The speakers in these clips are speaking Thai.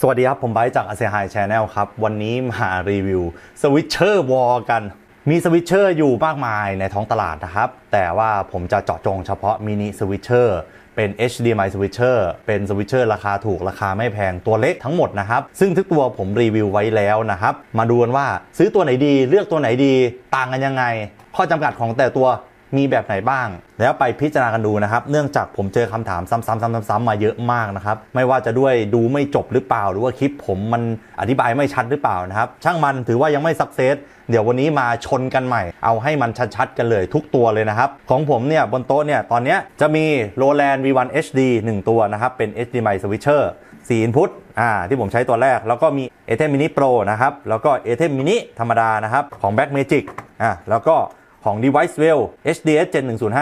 สวัสดีครับผมไบร์ทจาก Asayhi Channel ครับวันนี้มารีวิวสวิตเชอร์วอลกันมีสวิตเชอร์อยู่มากมายในท้องตลาดนะครับแต่ว่าผมจะเจาะจงเฉพาะมินิสวิตเชอร์เป็น HDMI สวิตเชอร์เป็นสวิตเชอร์ราคาถูกราคาไม่แพงตัวเล็กทั้งหมดนะครับซึ่งทุกตัวผมรีวิวไว้แล้วนะครับมาดูกันว่าซื้อตัวไหนดีเลือกตัวไหนดีต่างกันยังไงข้อจำกัดของแต่ตัวมีแบบไหนบ้างแล้วไปพิจารณากันดูนะครับเนื่องจากผมเจอคำถามซ้ำๆมาเยอะมากนะครับไม่ว่าจะด้วยดูไม่จบหรือเปล่าหรือว่าคลิปผมมันอธิบายไม่ชัดหรือเปล่านะครับช่างมันถือว่ายังไม่สักเซสเดี๋ยววันนี้มาชนกันใหม่เอาให้มันชัดๆกันเลยทุกตัวเลยนะครับของผมเนี่ยบนโต๊ะเนี่ยตอนนี้จะมี Roland V-1HD 1 ตัวนะครับเป็น HDMI Switcher 4 Inputที่ผมใช้ตัวแรกแล้วก็มี ATEM Mini Pro นะครับแล้วก็ ATEM Mini ธรรมดานะครับของ Blackmagic แล้วก็ของ DeviceWell HDS7105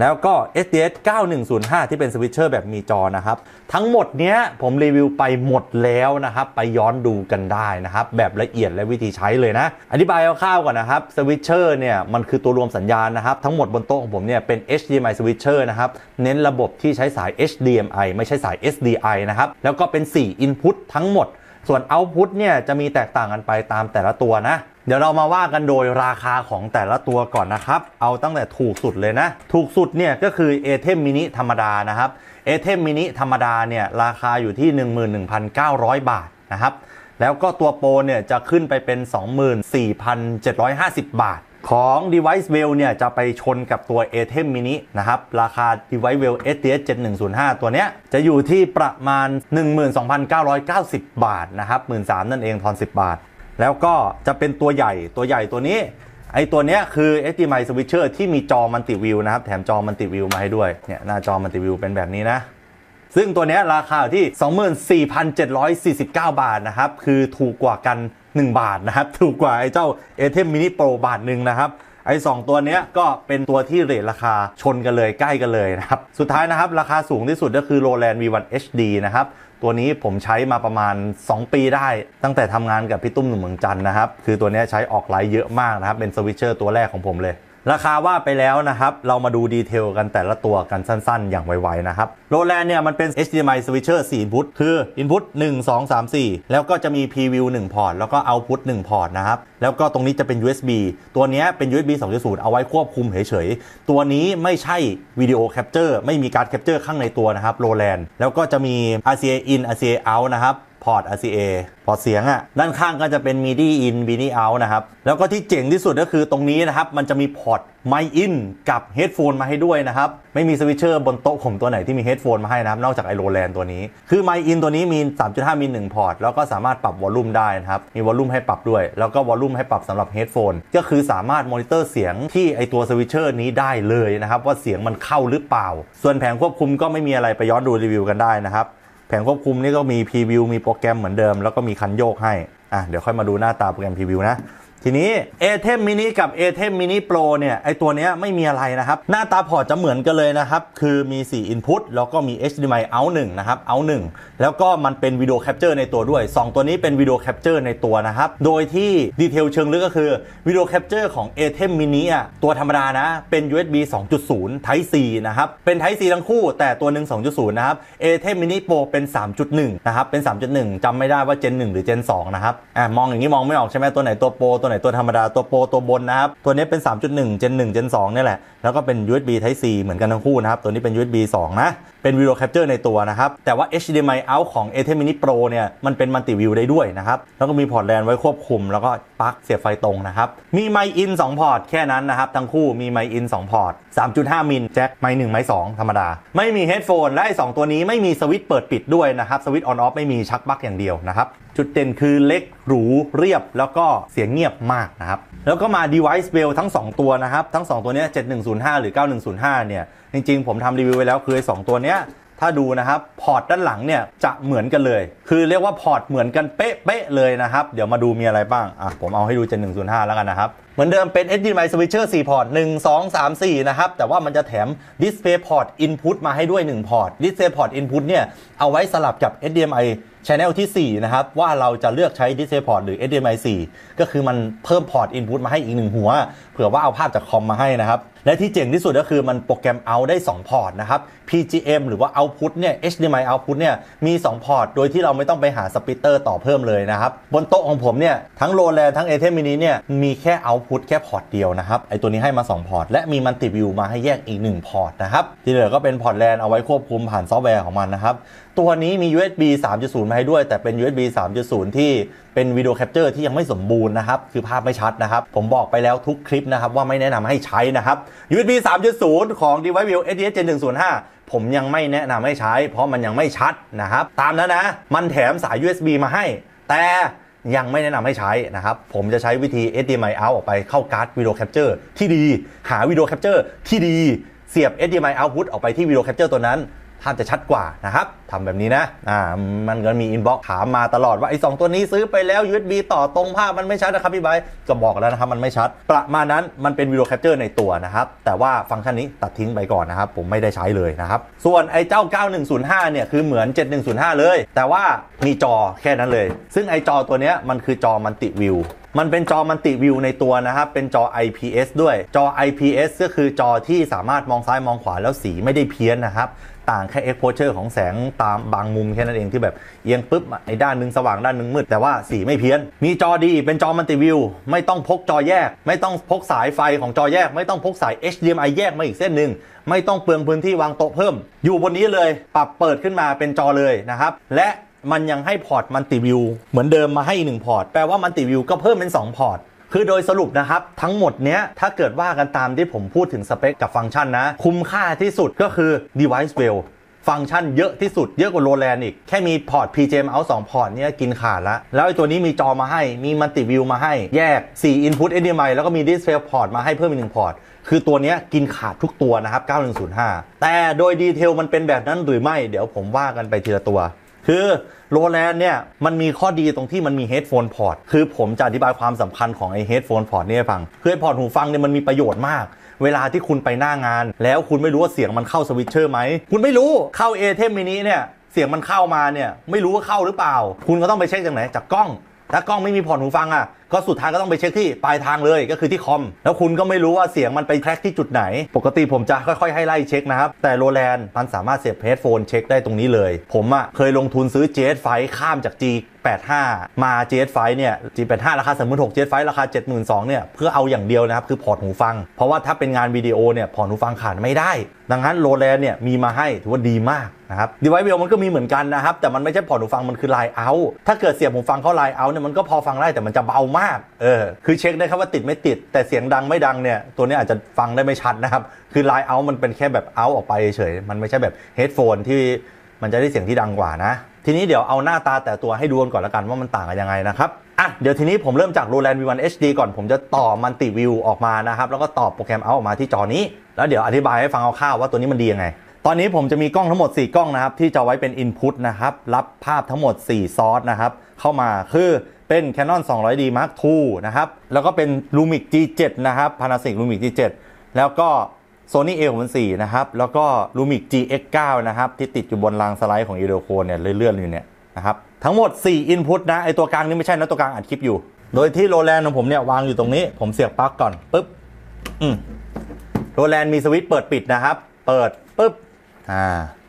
แล้วก็ HDS9105 ที่เป็นสวิตเชอร์แบบมีจอนะครับทั้งหมดเนี้ยผมรีวิวไปหมดแล้วนะครับไปย้อนดูกันได้นะครับแบบละเอียดและวิธีใช้เลยนะอธิบายคร่าวๆก่อนนะครับสวิตเชอร์เนี่ยมันคือตัวรวมสัญญาณนะครับทั้งหมดบนโต๊ะของผมเนี่ยเป็น HDMI สวิตเชอร์นะครับเน้นระบบที่ใช้สาย HDMI ไม่ใช่สาย SDI นะครับแล้วก็เป็น4 Input ทั้งหมดส่วน Output เนี่ยจะมีแตกต่างกันไปตามแต่ละตัวนะเดี๋ยวเรามาว่ากันโดยราคาของแต่ละตัวก่อนนะครับเอาตั้งแต่ถูกสุดเลยนะถูกสุดเนี่ยก็คือ ATEM Mini ธรรมดานะครับ ATEM Mini ธรรมดาเนี่ยราคาอยู่ที่ 11,900 บาทนะครับแล้วก็ตัวโปรเนี่ยจะขึ้นไปเป็น 24,750 บาทของ DeviceWell เนี่ยจะไปชนกับตัว ATEM Mini นะครับราคา DeviceWell HDS7105 ตัวเนี้ยจะอยู่ที่ประมาณ 12,990 บาทนะครับ 13,000 นั่นเองทอน 10 บาทแล้วก็จะเป็นตัวใหญ่ตัวนี้ไอตัวเนี้ยคือ HDMI Switcher ที่มีจอมัลติวิวนะครับแถมจอมัลติวิวมาให้ด้วยเนี่ยหน้าจอมัลติวิวเป็นแบบนี้นะซึ่งตัวเนี้ยราคาที่ 24,749 บาทนะครับคือถูกกว่ากัน 1 บาทนะครับถูกกว่าไอเจ้า ATEM Mini Pro บาทนึงนะครับไอ2ตัวเนี้ยก็เป็นตัวที่เรทราคาชนกันเลยใกล้กันเลยนะครับสุดท้ายนะครับราคาสูงที่สุดก็คือ Roland V-1HD นะครับตัวนี้ผมใช้มาประมาณ2ปีได้ตั้งแต่ทำงานกับพี่ตุ้มหนุ่มเมืองจันนะครับคือตัวนี้ใช้ออกไลฟ์เยอะมากนะครับเป็นสวิตเชอร์ตัวแรกของผมเลยราคาว่าไปแล้วนะครับเรามาดูดีเทลกันแต่ละตัวกันสั้นๆอย่างไวๆนะครับโรแลนเนี่ยมันเป็น HDMI Switcher 4 Input คือ Input 1 2 3 4แล้วก็จะมี Preview 1 พอร์ตแล้วก็ Output 1 พอร์ตนะครับแล้วก็ตรงนี้จะเป็น USB ตัวนี้เป็น USB 2.0 เอาไว้ควบคุมเฉยๆตัวนี้ไม่ใช่วิดีโอแคปเจอร์ไม่มีการแคปเจอร์ข้างในตัวนะครับโรแลนแล้วก็จะมี RCA in RCA out นะครับพอร์ต RCA พอร์ตเสียงอ่ะด้านข้างก็จะเป็น MIDI in MIDI out นะครับแล้วก็ที่เจ๋งที่สุดก็คือตรงนี้นะครับมันจะมีพอร์ตไมค์อินกับเฮดโฟนมาให้ด้วยนะครับไม่มีสวิตเชอร์บนโต๊ะผมตัวไหนที่มีเฮดโฟนมาให้นะครับนอกจากไอโรแลนตัวนี้คือไมค์อินตัวนี้มี 3.5 มี 1 พอร์ตแล้วก็สามารถปรับวอลลุ่มได้นะครับมีวอลลุ่มให้ปรับด้วยแล้วก็วอลลุ่มให้ปรับสำหรับเฮดโฟนก็คือสามารถมอนิเตอร์เสียงที่ไอตัวสวิตเชอร์นี้ได้เลยนะครับว่าเสียงมันเข้าหรือเปล่าส่วนแผงควบคุมก็ไม่มีอะไรไปย้อนดูรีวิวกันได้นะครับแผงควบคุมนี่ก็มีพรีวิวมีโปรแกรมเหมือนเดิมแล้วก็มีคันโยกให้เดี๋ยวค่อยมาดูหน้าตาโปรแกรมพรีวิวนะทีนี้ ATEM Mini กับ ATEM Mini Pro เนี่ยไอตัวเนี้ยไม่มีอะไรนะครับหน้าตาพอร์ตจะเหมือนกันเลยนะครับคือมี4 Input แล้วก็มี HDMI Out 1นะครับ Out 1แล้วก็มันเป็นวิดีโอแคปเจอร์ในตัวด้วย2ตัวนี้เป็นวิดีโอแคปเจอร์ในตัวนะครับโดยที่ดีเทลเชิงลึกก็คือวิดีโอแคปเจอร์ของ ATEM Mini ตัวธรรมดานะเป็น USB 2.0 Type C นะครับเป็น Type C ทั้งคู่แต่ตัวนึง 2.0 นะครับ ATEM Mini Pro เป็น 3.1 นะครับเป็น 3.1 จำไม่ได้ว่า Gen 1 หรือ Gen 2 นะครับมองอย่างนี้มองไม่ออกใช่ไหมตัวไหนตัวโปรตัวไหนตัวธรรมดาตัวโปรตัวบนนะครับตัวนี้เป็น 3.1 Gen 1 Gen 2 นี่แหละแล้วก็เป็น USB Type C เหมือนกันทั้งคู่นะครับตัวนี้เป็น USB 2 นะเป็น Video Capture ในตัวนะครับแต่ว่า HDMI Out ของ ATEM Mini Pro เนี่ยมันเป็น Multi-View ได้ด้วยนะครับแล้วก็มีพอร์ตแลนไว้ควบคุมแล้วก็ปลั๊กเสียบไฟตรงนะครับมี Mic In 2 พอร์ตแค่นั้นนะครับทั้งคู่มี Mic In 2 พอร์ต 3.5 มิลแจ็ค Mic 1 Mic 2 ธรรมดาไม่มี Headphone และไอ้2ตัวนี้ไม่มีสวิตช์เปิดปิดด้วยนะครับสวิตช์ On Off ไม่มีชักปลั๊กอย่างเดียวนะครับจุดเด่นคือเล็กหรูเรียบแล้วก็เสียงเงียบมากนะครับแล้วก็มา DeviceWell ทั้ง2ตัวนะครับทั้ง2ตัวนี้7105หรือ9105เนี่ยจริงๆผมทำรีวิวไว้แล้วคือ2ตัวนี้ถ้าดูนะครับพอร์ตด้านหลังเนี่ยจะเหมือนกันเลยคือเรียกว่าพอร์ตเหมือนกันเป๊ะเลยนะครับเดี๋ยวมาดูมีอะไรบ้างผมเอาให้ดู7105แล้วกันนะครับ เหมือนเดิมเป็น HDMI Switcher 4 พอร์ต 1 2 3 4 นะครับแต่ว่ามันจะแถม Display Port Input มาให้ด้วย1 พอร์ต Display Port Input เนี่ยเอาไว้สลับกับ HDMI Channel ที่4นะครับว่าเราจะเลือกใช้ Display Port หรือ HDMI 4 ก็คือมันเพิ่ม Port Input มาให้อีก1หัวเผื่อว่าเอาภาพจากคอมมาให้นะครับและที่เจ๋งที่สุดก็คือมันโปรแกรมเอาได้2 พอร์ตนะครับ PGM หรือว่า Output เนี่ย HDMI Output เนี่ยมี2 พอร์ตโดยที่เราไม่ต้องไปหาสปิตเตอร์ต่อเพิ่มเลยนะครับบนโต๊ะของผมเนี่ยทั้ง Roland ทั้ง ATEM Mini เนี่ยมีแค่ Output แค่พอร์ตเดียวนะครับไอตัวนี้ให้มา2 พอร์ตและมี Multiview มาให้แยกอีก1 พอร์ตนะครับที่เหลือก็เป็นพอร์ต LAN เอาไว้ควบคุมผ่านซอฟต์แวร์ของมันนะครับตัวนี้มี USB 3.0 มาให้ด้วยแต่เป็น USB 3.0 ที่เป็นวิดีโอแคปเจอร์ที่ยังไม่สมบูรณ์นะครับคือภาพไม่ชัดนะครับผมบอกไปแล้วทุกคลิปนะครับว่าไม่แนะนำให้ใช้นะครับ USB 3.0 ของ DeviceWell HDS7105 ผมยังไม่แนะนำให้ใช้เพราะมันยังไม่ชัดนะครับตามนั้นนะมันแถมสาย USB มาให้แต่ยังไม่แนะนำให้ใช้นะครับผมจะใช้วิธี HDMI out ออกไปเข้าการ์ดวิดีโอแคปเจอร์ที่ดีหาวิดีโอแคปเจอร์ที่ดีเสียบ HDMI output ออกไปที่วิดีโอแคปเจอร์ตัวนั้นภาพจะชัดกว่านะครับทำแบบนี้นะมันก็มีอินบ็อกซ์ถามมาตลอดว่าไอ้2ตัวนี้ซื้อไปแล้ว USB ต่อตรงภาพมันไม่ชัดนะครับพี่ไบค์ก็บอกแล้วนะครับมันไม่ชัดประมาณนั้นมันเป็นวิดีโอแคปเจอร์ในตัวนะครับแต่ว่าฟังก์ชันนี้ตัดทิ้งไปก่อนนะครับผมไม่ได้ใช้เลยนะครับส่วนไอ้เจ้า9105เนี่ยคือเหมือน7105เลยแต่ว่ามีจอแค่นั้นเลยซึ่งไอ้จอตัวนี้มันคือจอมัลติวิวมันเป็นจอมัลติวิวในตัวนะครับเป็นจอ IPS ด้วยจอ IPS ก็คือจอที่สามารถมองซ้ายมองขวาแล้วสีไม่ได้เพี้ยนนะครับต่างแค่ exposure ของแสงตามบางมุมแค่นั้นเองที่แบบเอียงปุ๊บไอ้ด้านนึงสว่างด้านนึงมืดแต่ว่าสีไม่เพี้ยนมีจอดีเป็นจอมัลติวิวไม่ต้องพกจอแยกไม่ต้องพกสายไฟของจอแยกไม่ต้องพกสาย HDMI แยกมาอีกเส้นหนึ่งไม่ต้องเปลืองพื้นที่วางโต๊ะเพิ่มอยู่บนนี้เลยปรับเปิดขึ้นมาเป็นจอเลยนะครับและมันยังให้พอร์ตมัลติวิวเหมือนเดิมมาให้1 พอร์ตแปลว่ามัลติวิวก็เพิ่มเป็น2 พอร์ตคือโดยสรุปนะครับทั้งหมดเนี้ยถ้าเกิดว่ากันตามที่ผมพูดถึงสเปคกับฟังก์ชันนะคุ้มค่าที่สุดก็คือ DeviceWell ฟังก์ชันเยอะที่สุดเยอะกว่า Roland อีกแค่มีพอร์ต PGM out 2 พอร์ตเนี้ยกินขาดละแล้วตัวนี้มีจอมาให้มีมัลติวิวมาให้แยก4 Input HDMI แล้วก็มี Display Port มาให้เพิ่มอีก1 พอร์ตคือตัวนี้กินขาดทุกตัวนะครับ9105แต่โดยดีเทลมันเป็นแบบนั้นหรือไม่เดี๋ยวผมว่ากันไปทีละตัวคือ Roland เนี่ยมันมีข้อดีตรงที่มันมี Headphone Port คือผมจะอธิบายความสำคัญของไอ้ Headphone Port นี่ให้ฟังคือ Headphone หูฟังเนี่ยมันมีประโยชน์มากเวลาที่คุณไปหน้างานแล้วคุณไม่รู้ว่าเสียงมันเข้าสวิตเชอร์ไหมคุณไม่รู้เข้า ATEM Mini เนี่ยเสียงมันเข้ามาเนี่ยไม่รู้ว่าเข้าหรือเปล่าคุณก็ต้องไปเช็คจากไหนจากกล้องถ้ากล้องไม่มีพอร์ตหูฟังอ่ะก็สุดท้ายก็ต้องไปเช็คที่ปลายทางเลยก็คือที่คอมแล้วคุณก็ไม่รู้ว่าเสียงมันไปแคร็กที่จุดไหนปกติผมจะค่อยๆให้ไล่เช็คนะครับแต่ Roland มันสามารถเสียบเฮดโฟนเช็คได้ตรงนี้เลยผมอ่ะเคยลงทุนซื้อ GX9 ข้ามจาก G85 มา GX9 เนี่ย G85 ราคา 36,000 GX9 ราคา 72,000 เนี่ยเพื่อเอาอย่างเดียวนะครับคือพอร์ตหูฟังเพราะว่าถ้าเป็นงานวิดีโอเนี่ยพอร์ตหูฟังขาดไม่ได้ดังนั้น Roland เนี่ยมีมาให้ถือว่าดีมากนะครับ DeviceWell มันก็มีเหมือนกันนะครับแต่มันไม่ใช่พอร์ตหูฟังมันคือ Line Out ถ้าเกิดเสียบหูฟังเข้า Line Out เนี่ยมันก็พอฟังได้แต่มันจะเบามากคือเช็คได้ครับว่าติดไม่ติดแต่เสียงดังไม่ดังเนี่ยตัวนี้อาจจะฟังได้ไม่ชัดนะครับคือ Line Out มันเป็นแค่แบบ Out ออกไปเฉยมันไม่ใช่แบบ Headphone ที่มันจะได้เสียงที่ดังกว่านะทีนี้เดี๋ยวเอาหน้าตาแต่ตัวให้ดูก่อนละกันว่ามันต่างกันยังไงนะครับอ่ะเดี๋ยวทีนี้ผมเริ่มจาก Roland V-1HD ก่อนผมจะต่อมัลติวิวออกมานะครับแล้วก็ต่อโปรแกรม Out ออกมาที่จอนี้แล้วเดี๋ยวอธิบายให้ฟังคร่าวๆว่าตัวนี้มันดียังไงตอนนี้ผมจะมีกล้องทั้งหมด4 กล้องนะครับที่จะไว้เป็น Input นะครับรับภาพทั้งหมด4ซอร์สนะครับเข้ามาคือเป็น Canon 200D Mark II นะครับแล้วก็เป็น Lumix G7 นะครับ Panasonic Lumix G7 แล้วก็ Sony A64 นะครับแล้วก็ Lumix GX9 นะครับที่ติดอยู่บนรางสไลด์ของ Elgato เนี่ยเลื่อนๆอยู่เนี่ยนะครับทั้งหมด4 Input นะไอตัวกลางนี่ไม่ใช่นะตัวกลางอัดคลิปอยู่โดยที่ Roland ของผมเนี่ยวางอยู่ตรงนี้ผมเสียบปลั๊กก่อนปึ๊บRoland มีสวิตช์เปิดปิดนะครับเปิดปึ๊บ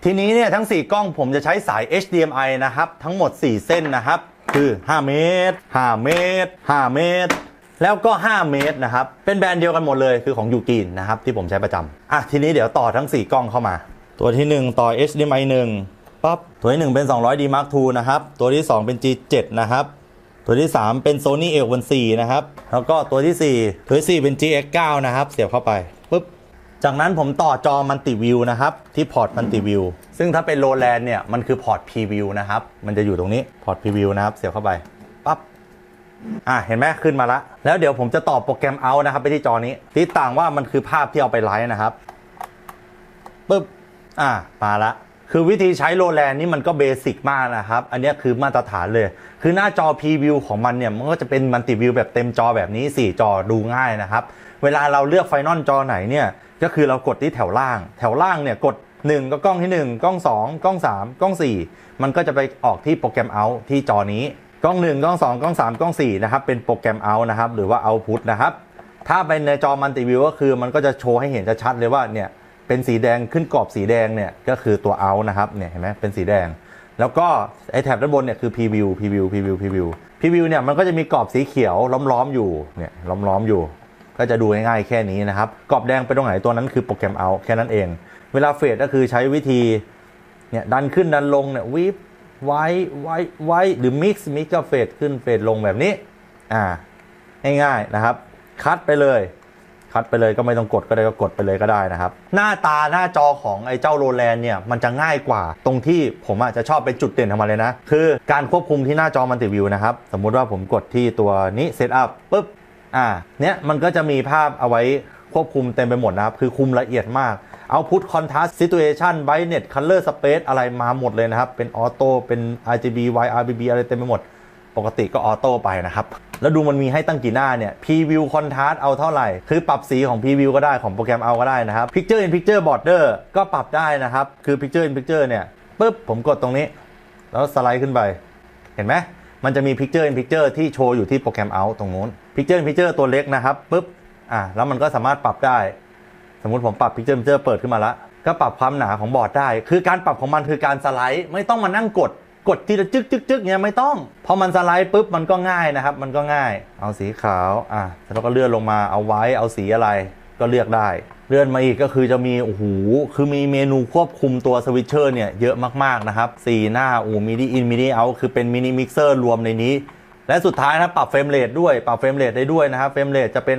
ทีนี้เนี่ยทั้ง4 กล้องผมจะใช้สาย HDMI นะครับทั้งหมด4 เส้นนะครับคือ5 เมตร 5 เมตร 5 เมตรแล้วก็5 เมตรนะครับเป็นแบรนด์เดียวกันหมดเลยคือของยูกีนนะครับที่ผมใช้ประจำทีนี้เดี๋ยวต่อทั้ง4 กล้องเข้ามาตัวที่1ต่อ HDMI 1ปั๊บตัวที่1เป็น 200D Mark II นะครับตัวที่2เป็น G7 นะครับตัวที่3เป็น Sony A64 นะครับแล้วก็ตัวที่4เป็น GX9 นะครับเสียบเข้าไปปึ๊บจากนั้นผมต่อจอมัลติวิวนะครับที่พอร์ตมัลติวิวซึ่งถ้าเป็น Roland เนี่ยมันคือพอร์ต Preview นะครับมันจะอยู่ตรงนี้พอร์ต Preview นะครับเสียบเข้าไปปั๊บเห็นไหมขึ้นมาละแล้วเดี๋ยวผมจะต่อโปรแกรม Out นะครับไปที่จอนี้ที่ต่างว่ามันคือภาพที่เอาไปไลฟ์นะครับปึ๊บมาละ คือวิธีใช้โรแลนด์นี่มันก็เบสิกมากนะครับอันนี้คือมาตรฐานเลยคือหน้าจอ preview ของมันเนี่ยมันก็จะเป็นมัลติวิวแบบเต็มจอแบบนี้4จอดูง่ายนะครับเวลาเราเลือกไฟนอลจอไหนเนี่ยก็คือเรากดที่แถวล่างเนี่ยกด1ก็กล้องที่1กล้อง2กล้อง3กล้อง4มันก็จะไปออกที่โปรแกรมเอาท์ที่จอนี้กล้อง1กล้อง2กล้อง3กล้อง4นะครับเป็นโปรแกรมเอาท์นะครับหรือว่าเอาพุทนะครับถ้าเป็นในจอมัลติวิวก็คือมันก็จะโชว์ให้เห็นชัดเลยว่าเนี่ยเป็นสีแดงขึ้นกรอบสีแดงเนี่ยก็คือตัวเอาท์นะครับเนี่ยเห็นไหมเป็นสีแดงแล้วก็ไอแถบด้านบนเนี่ยคือ previewเนี่ยมันก็จะมีกรอบสีเขียวล้อมๆอยู่เนี่ยล้อมๆอยู่ก็จะดูง่ายๆแค่นี้นะครับกรอบแดงไปตรงไหนตัวนั้นคือโปรแกรมเอาท์แค่นั้นเองเวลาเฟดก็คือใช้วิธีเนี่ยดันขึ้นดันลงเนี่ยวิบไว้หรือมิกซ์ก็เฟดขึ้นเฟดลงแบบนี้ง่ายๆนะครับคัดไปเลยก็ไม่ต้องกดก็ได้ก็กดไปเลยก็ได้นะครับหน้าตาหน้าจอของไอ้เจ้าโรแลนด์เนี่ยมันจะง่ายกว่าตรงที่ผมอาจจะชอบเป็นจุดเด่นของมันเลยนะคือการควบคุมที่หน้าจอมัลติวิวนะครับสมมุติว่าผมกดที่ตัวนี้เซตอัพปุ๊บเนี่ยมันก็จะมีภาพเอาไว้ควบคุมเต็มไปหมดนะครับคือคุมละเอียดมากเอาพุทคอนทราสต์ซิตูเอชันไบเน็ตคัลเลอร์สเปซอะไรมาหมดเลยนะครับเป็นออโต้เป็น RGB YRGB อะไรเต็มไปหมดปกติก็ออโต้ไปนะครับแล้วดูมันมีให้ตั้งกี่หน้าเนี่ย preview contrast เอาเท่าไหร่คือปรับสีของ preview ก็ได้ของโปรแกรมเอาก็ได้นะครับ picture in picture border ก็ปรับได้นะครับคือ picture in picture เนี่ยปุ๊บผมกดตรงนี้แล้วสไลด์ขึ้นไปเห็นไหมมันจะมี picture in picture ที่โชว์อยู่ที่โปรแกรมเอาตรงนู้น picture in picture ตัวเล็กนะครับปุ๊บแล้วมันก็สามารถปรับได้สมมุติผมปรับ picture in picture เปิดขึ้นมาแล้วก็ปรับความหนาของบอร์ดได้คือการปรับของมันคือการสไลด์ไม่ต้องมานั่งกดทีละจึ๊กเนี่ยไม่ต้องพอมันสไลด์ปุ๊บมันก็ง่ายนะครับมันก็ง่ายเอาสีขาวแล้วก็เลื่อนลงมาเอาไว้เอาสีอะไรก็เลือกได้เลื่อนมาอีกก็คือจะมีโอ้โหคือมีเมนูควบคุมตัวสวิตเชอร์เนี่ยเยอะมากๆนะครับ4หน้ามีดีอินมีดีเอาคือเป็นมินิมิกเซอร์รวมในนี้และสุดท้ายนะปรับเฟรมเรทด้วยปรับเฟรมเรทได้ด้วยนะครับเฟรมเรทจะเป็น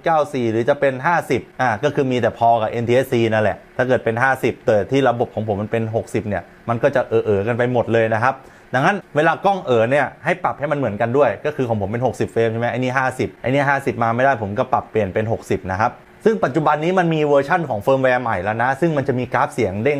59.94 หรือจะเป็น 50ก็คือมีแต่พอกับ NTSC นั่นแหละถ้าเกิดเป็น50แต่ที่ระบบของผมมันเป็น60เนี่ยมันก็จะกันไปหมดเลยนะครับดังนั้นเวลากล้องเนี่ยให้ปรับให้มันเหมือนกันด้วยก็คือของผมเป็น60เฟรมใช่ไหมไอ้นี่50ไอ้นี่50มาไม่ได้ผมก็ปรับเปลี่ยนเป็น60นะครับซึ่งปัจจุบันนี้มันมีเวอร์ชั่นของเฟิร์มแวร์ใหม่แล้วนะซึ่งมันจะมีกราฟเสียงเด้ง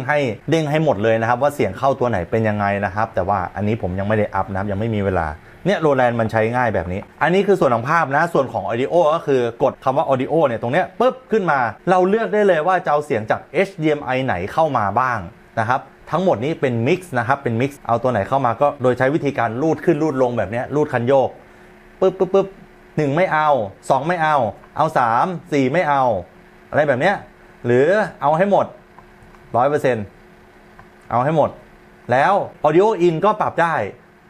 ให้หมดเลยนะครับว่าเสียงเข้าตัวไหนเป็นยังไงนะครับแต่ว่าอันนี้ผมยังไม่ได้อัพนะครับยังไม่มีเวลาเนี่ยโรแลนด์มันใช้ง่ายแบบนี้อันนี้คือส่วนของภาพนะส่วนของออดิโอก็คือกดคำว่าออดิโอเนี่ยตรงเนี้ยปุ๊บขึ้นมาเราเลือกได้เลยว่าจะเอาเสียงจาก HDMI ไหนเข้ามาบ้างนะครับทั้งหมดนี้เป็นมิกซ์นะครับเป็นมิกซ์เอาตัวไหนเข้ามาก็โดยใช้วิธีการลูดขึ้นลูดลงแบบนี้ลูดคันโยกปุ๊บ1ไม่เอา2ไม่เอา3 4ไม่เอาอะไรแบบเนี้ยหรือเอาให้หมด 100% เอาให้หมดแล้วออดิโออินก็ปรับได้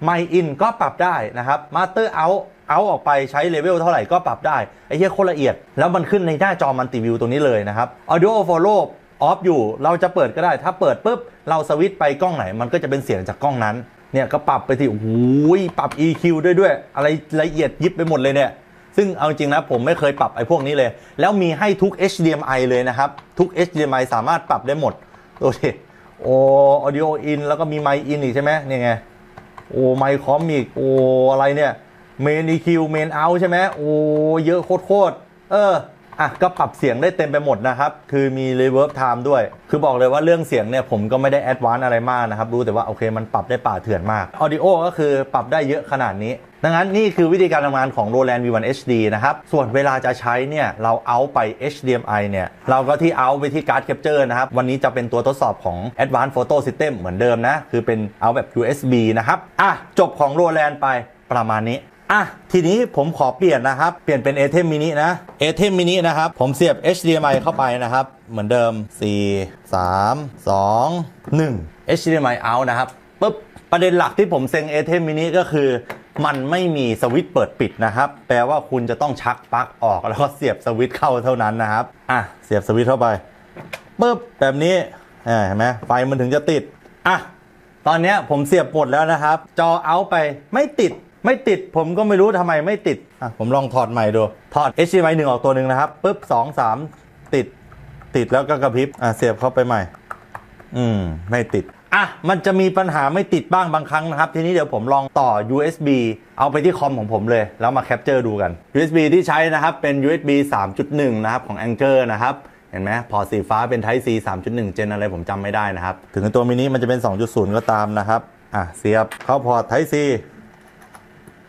ไมค์อินก็ปรับได้นะครับมาสเตอร์เอาออกไปใช้เลเวลเท่าไหร่ก็ปรับได้ไอ้เหี้ยโคตรละเอียดแล้วมันขึ้นในหน้าจอมัลติวิวตรงนี้เลยนะครับออดิโอฟอลโล่ออฟอยู่เราจะเปิดก็ได้ถ้าเปิดปุ๊บเราสวิตช์ไปกล้องไหนมันก็จะเป็นเสียงจากกล้องนั้นเนี่ยก็ปรับไปที่โอ้โหปรับ EQ ด้วยอะไรละเอียดยิบไปหมดเลยเนี่ยซึ่งเอาจริงนะผมไม่เคยปรับไอ้พวกนี้เลยแล้วมีให้ทุก HDMI เลยนะครับทุก HDMI สามารถปรับได้หมดดูสิโอ้ออดิโออินแล้วก็มีไมค์อินอีกใช่ไหมเนี่ยไงโอ้ไมค์คอมอีกโอ้อะไรเนี่ยเมน EQ เมนเอาใช่ไหมโอ้เยอะโคตรก็ปรับเสียงได้เต็มไปหมดนะครับคือมี reverb time ด้วยคือบอกเลยว่าเรื่องเสียงเนี่ยผมก็ไม่ได้แอดวานซ์อะไรมากนะครับรู้แต่ว่าโอเคมันปรับได้ป่าเถื่อนมาก Audio ก็คือปรับได้เยอะขนาดนี้ดังนั้นนี่คือวิธีการทำงานของ Roland V1 HD นะครับส่วนเวลาจะใช้เนี่ยเราเอาไป HDMI เนี่ยเราก็ที่เอาไปที่การ์ดแคปเจอร์นะครับวันนี้จะเป็นตัวทดสอบของ Advanced Photo System เหมือนเดิมนะคือเป็นเอาแบบ USB นะครับจบของ Roland ไปประมาณนี้ทีนี้ผมขอเปลี่ยนนะครับเปลี่ยนเป็น ATEM Mini นะ ATEM Mini นะครับผมเสียบ HDMI เข้าไปนะครับเหมือนเดิม4 3 2 1 HDMI out นะครับปุ๊บประเด็นหลักที่ผมเซ็ง ATEM Mini ก็คือมันไม่มีสวิตช์เปิดปิดนะครับแปลว่าคุณจะต้องชักปลั๊กออกแล้วก็เสียบสวิตช์เข้าเท่านั้นนะครับเสียบสวิตช์เข้าไปปุ๊บแบบนี้เห็นไหมไฟมันถึงจะติดตอนนี้ผมเสียบหมดแล้วนะครับจอ out ไปไม่ติดผมก็ไม่รู้ทำไมไม่ติดผมลองถอดใหม่ดูถอด HDMI 1ออกตัวหนึ่งนะครับปุ๊บ 2 3ติดแล้วก็กระพริบเสียบเข้าไปใหม่ไม่ติดมันจะมีปัญหาไม่ติดบ้างบางครั้งนะครับทีนี้เดี๋ยวผมลองต่อ USB เอาไปที่คอมของผมเลยแล้วมาแคปเจอร์ดูกัน USB ที่ใช้นะครับเป็น USB 3.1 นะครับของ Anker นะครับ เห็นไหมพอสีฟ้าเป็น Type C 3.1 เจนอะไรผมจำไม่ได้นะครับถึงตัวมินิมันจะเป็น 2.0 ก็ตามนะครับเสียบเข้าพอร์ต Type C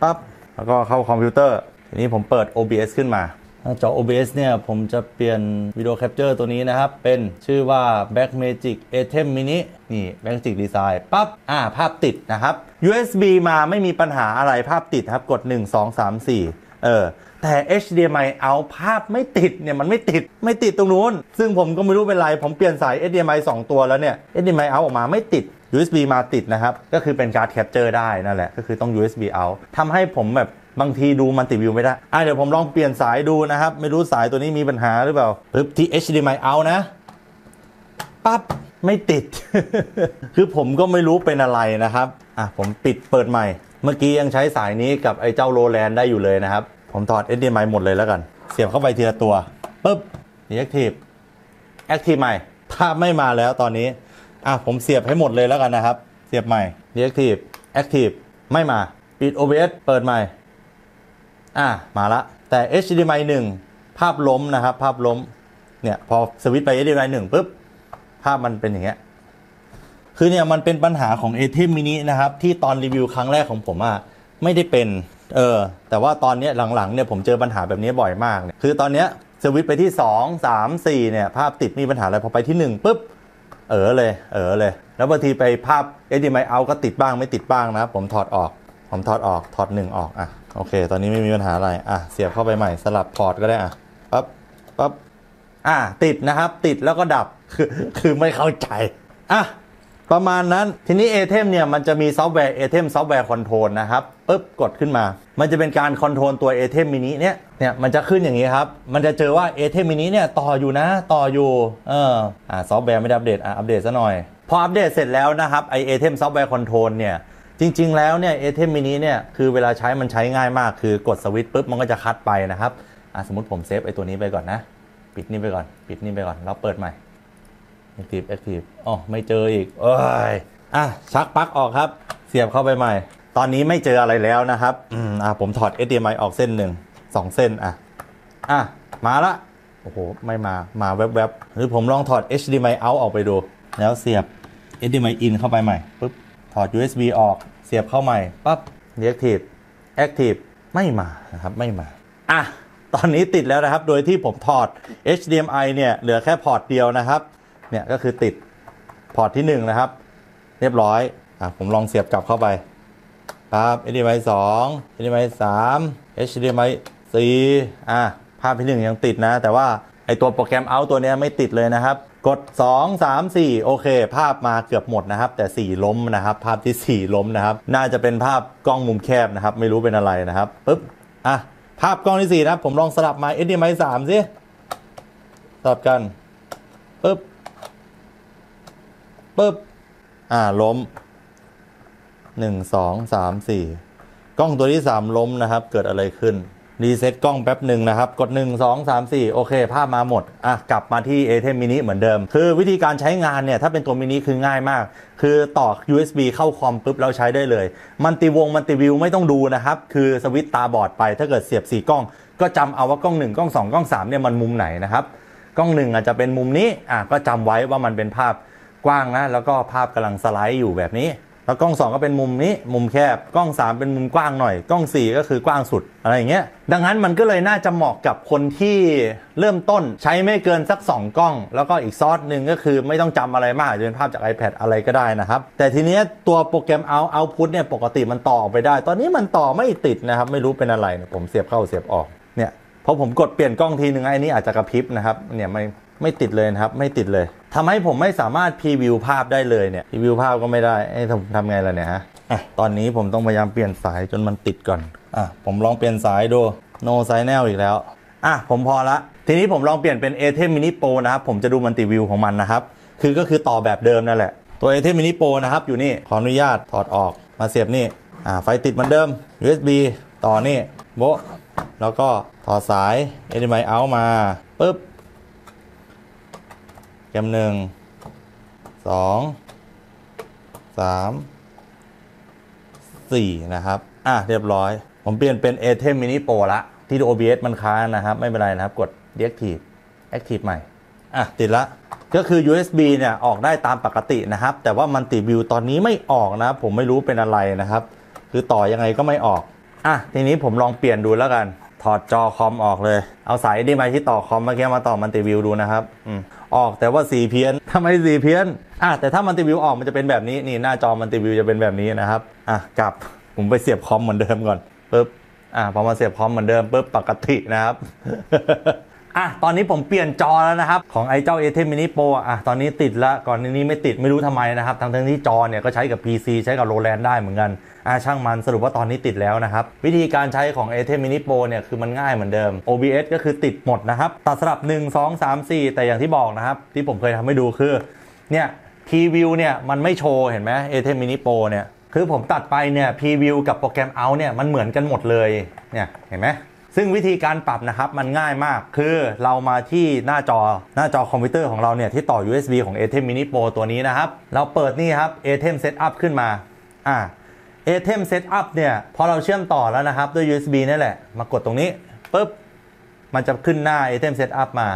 ปั๊บแล้วก็เข้าคอมพิวเตอร์ทีนี้ผมเปิด OBS ขึ้นมาจอ OBS เนี่ยผมจะเปลี่ยนวิดีโอแคปเจอร์ตัวนี้นะครับเป็นชื่อว่า Blackmagic ATEM Mini นี่ Blackmagic Design ปั๊บภาพติดนะครับ USB มาไม่มีปัญหาอะไรภาพติดครับกด 1 2 3 4แต่ HDMI เอาภาพไม่ติดเนี่ยมันไม่ติดตรงนู้นซึ่งผมก็ไม่รู้เป็นไรผมเปลี่ยนสาย HDMI 2 ตัวแล้วเนี่ย HDMI เอาออกมาไม่ติด USB มาติดนะครับก็คือเป็นการ์ดแคปเจอร์ได้นั่นแหละก็คือต้อง USB out ทำให้ผมแบบบางทีดูมันติดวิวไม่ได้เดี๋ยวผมลองเปลี่ยนสายดูนะครับไม่รู้สายตัวนี้มีปัญหาหรือเปล่าปึ๊บที่ HDMI out นะปั๊บไม่ติด คือผมก็ไม่รู้เป็นอะไรนะครับผมปิดเปิดใหม่เมื่อกี้ยังใช้สายนี้กับไอ้เจ้า Roland ได้อยู่เลยนะครับผมถอด HDMI หมดเลยแล้วกันเสียบเข้าไปทีละตัวปึ๊บ Active ใหม่ภาพไม่มาแล้วตอนนี้ผมเสียบให้หมดเลยแล้วกันนะครับเสียบใหม่ Active ไม่มาปิด OBS เปิดใหม่มาละแต่ HDMI 1 ภาพล้มนะครับภาพล้มเนี่ยพอสวิตช์ไป HDMI 1ปึ๊บภาพมันเป็นอย่างเงี้ยคือเนี่ยมันเป็นปัญหาของ ATEM Mini นะครับที่ตอนรีวิวครั้งแรกของผมไม่ได้เป็นแต่ว่าตอนนี้หลังๆเนี่ยผมเจอปัญหาแบบนี้บ่อยมากเนี่ยคือตอนนี้สวิตช์ไปที่2 3 4เนี่ยภาพติดมีปัญหาอะไรพอไปที่1ปึ๊บเลยแล้วบางทีไปภาพ HDMI out ก็ติดบ้างไม่ติดบ้างนะครับผมถอดออกถอด1ออกโอเคตอนนี้ไม่มีปัญหาอะไรเสียบเข้าไปใหม่สลับพอร์ตก็ได้ปั๊บติดนะครับติดแล้วก็ดับคือไม่เข้าใจประมาณนั้นทีนี้ ATEM เนี่ยมันจะมีซอฟต์แวร์ ATEM ซอฟต์แวร์คอนโทรลนะครับปึ๊บกดขึ้นมามันจะเป็นการคอนโทรลตัว ATEM Mini เนี่ยมันจะขึ้นอย่างนี้ครับมันจะเจอว่า ATEM Mini เนี่ยต่ออยู่นะต่ออยู่ซอฟต์แวร์ไม่ได้อัปเดตอัปเดตซะหน่อยพออัปเดตเสร็จแล้วนะครับไอ ATEM ซอฟต์แวร์คอนโทรลเนี่ยจริงๆแล้วเนี่ย ATEM Mini เนี่ยคือเวลาใช้มันใช้ง่ายมากคือกดสวิตช์ปุ๊บมันก็จะคัดไปนะครับสมมติผมเซฟไอตัวนี้ไปก่อนนะปิดนี่ไปก่อนแล้วเปิดใหม่ Active อ๋อไม่เจออีกโอ้ยชักปลั๊กออกครับเสียบเข้าไปใหม่ตอนนี้ไม่เจออะไรแล้วนะครับผมถอด HDMI ออกเส้นหนึ่ง2เส้นมาละโอ้โหไม่มาแวบๆหรือผมลองถอด HDMI out ออกไปดูแล้วเสียบ HDMI in เข้าไปใหม่ปุ๊บถอด USB ออกเสียบเข้าใหม่ปั๊บ Active ไม่มานะครับไม่มาตอนนี้ติดแล้วนะครับโดยที่ผมถอด HDMI เนี่ยเหลือแค่พอร์ตเดียวนะครับเนี่ยก็คือติดพอร์ตที่1นะครับเรียบร้อยผมลองเสียบกลับเข้าไปครับ HDMI 2 HDMI 3 HDMI 4ภาพที่1ยังติดนะแต่ว่าไอตัวโปรแกรม out ตัวนี้ไม่ติดเลยนะครับกด2 3 4โอเคภาพมาเกือบหมดนะครับแต่4ล้มนะครับภาพที่4ล้มนะครับน่าจะเป็นภาพกล้องมุมแคบนะครับไม่รู้เป็นอะไรนะครับปึ๊บภาพกล้องที่4นะผมลองสลับมา HDMI 3สิสลับกันปึ๊บล้ม1 2 3 4กล้องตัวที่3ล้มนะครับเกิดอะไรขึ้นรีเซ็ตกล้องแป๊บหนึ่งนะครับกด1 2 3 4โอเคภาพมาหมดกลับมาที่ ATEM Mini เหมือนเดิมคือวิธีการใช้งานเนี่ยถ้าเป็นตัวมินิคือง่ายมากคือต่อ USB เข้าคอมปุ๊บแล้วใช้ได้เลยมันติวงมันติวิวไม่ต้องดูนะครับคือสวิตช์ตาบอดไปถ้าเกิดเสียบ4กล้องก็จำเอาว่ากล้อง1กล้อง2กล้อง3เนี่ยมันมุมไหนนะครับกล้อง1อาจจะเป็นมุมนี้ก็จำไว้ว่ามันเป็นภาพกว้างนะแล้วก็ภาพกำลังสไลด์อยู่แบบนี้แล้วกล้อง2ก็เป็นมุมนี้มุมแคบกล้อง3เป็นมุมกว้างหน่อยกล้อง4ก็คือกว้างสุดอะไรอย่างเงี้ยดังนั้นมันก็เลยน่าจะเหมาะกับคนที่เริ่มต้นใช้ไม่เกินสัก2กล้องแล้วก็อีกซอสหนึ่งก็คือไม่ต้องจำอะไรมากจะเป็นภาพจาก iPad อะไรก็ได้นะครับแต่ทีนี้ตัวโปรแกรม output เนี่ยปกติมันต่อไปได้ตอนนี้มันต่อไม่ติดนะครับไม่รู้เป็นอะไรผมเสียบเข้าเสียบออกเนี่ยพอผมกดเปลี่ยนกล้องทีนึงไอ้นี่อาจจะกระพริบนะครับเนี่ยไม่ติดเลยนะครับไม่ติดเลยทำให้ผมไม่สามารถพรีวิวภาพได้เลยเนี่ยพรีวิวภาพก็ไม่ได้ทำไงล่ะเนี่ยฮะตอนนี้ผมต้องพยายามเปลี่ยนสายจนมันติดก่อนผมลองเปลี่ยนสายดูโนไซแนลอีกแล้วผมพอละทีนี้ผมลองเปลี่ยนเป็น ATEM Mini Pro นะครับผมจะดูมันติวิวของมันนะครับก็คือต่อแบบเดิมนั่นแหละตัว ATEM Mini Pro นะครับอยู่นี่ขออนุญาตถอดออกมาเสียบนี่ไฟติดเหมือนเดิม USB ต่อนี่โบแล้วก็ถอดสาย HDMI out มาปึ๊บแกม1 2 3 4นะครับเรียบร้อยผมเปลี่ยนเป็น ATEM Mini Pro ละที่ OBS มันค้างนะครับไม่เป็นไรนะครับกด Deactivate Active ใหม่ อ่ะติดละก็คือ USB เนี่ยออกได้ตามปกตินะครับแต่ว่ามันติดวิวตอนนี้ไม่ออกนะผมไม่รู้เป็นอะไรนะครับคือต่อยังไงก็ไม่ออกอ่ะทีนี้ผมลองเปลี่ยนดูแล้วกันถอดจอคอมออกเลยเอาสายดีไหมที่ต่อคอมเมื่อกี้มาต่อมันติวิวดูนะครับออกแต่ว่าสีเพี้ยนทำไมสีเพี้ยนอ่ะแต่ถ้ามันติวิวออกมันจะเป็นแบบนี้นี่หน้าจอมันติวิวจะเป็นแบบนี้นะครับอ่ะกลับผมไปเสียบคอมเหมือนเดิมก่อนปึ๊บอ่ะพอมาเสียบคอมเหมือนเดิมปึ๊บปกตินะครับอ่ะตอนนี้ผมเปลี่ยนจอแล้วนะครับของไอ้เจ้า ATEM Mini Pro อ่ะตอนนี้ติดละก่อนนี้ไม่ติดไม่รู้ทำไมนะครับทั้งที่จอเนี่ยก็ใช้กับ PC ใช้กับ Roland ได้เหมือนกันอ่ะช่างมันสรุปว่าตอนนี้ติดแล้วนะครับวิธีการใช้ของ ATEM Mini Pro เนี่ยคือมันง่ายเหมือนเดิม OBS ก็คือติดหมดนะครับตัดสลับ1 2 3 4แต่อย่างที่บอกนะครับที่ผมเคยทำให้ดูคือเนี่ยพรีวิวเนี่ยมันไม่โชว์เห็นไหม ATEM Mini Pro เนี่ยคือผมตัดไปเนี่ยพรีวิวกับโปรแกรม Out เนี่ยมันเหมือนกันหมดเลยเนี่ยเห็นไหมซึ่งวิธีการปรับนะครับมันง่ายมากคือเรามาที่หน้าจอคอมพิวเตอร์ของเราเนี่ยที่ต่อ USB ของ ATEM Mini Pro ตัวนี้นะครับเราเปิดนี่ครับ ATEM Setup ขึ้นมาATEM Setup เนี่ยพอเราเชื่อมต่อแล้วนะครับด้วย USB นี่แหละมากดตรงนี้ปึ๊บมันจะขึ้นหน้า ATEM Setup มา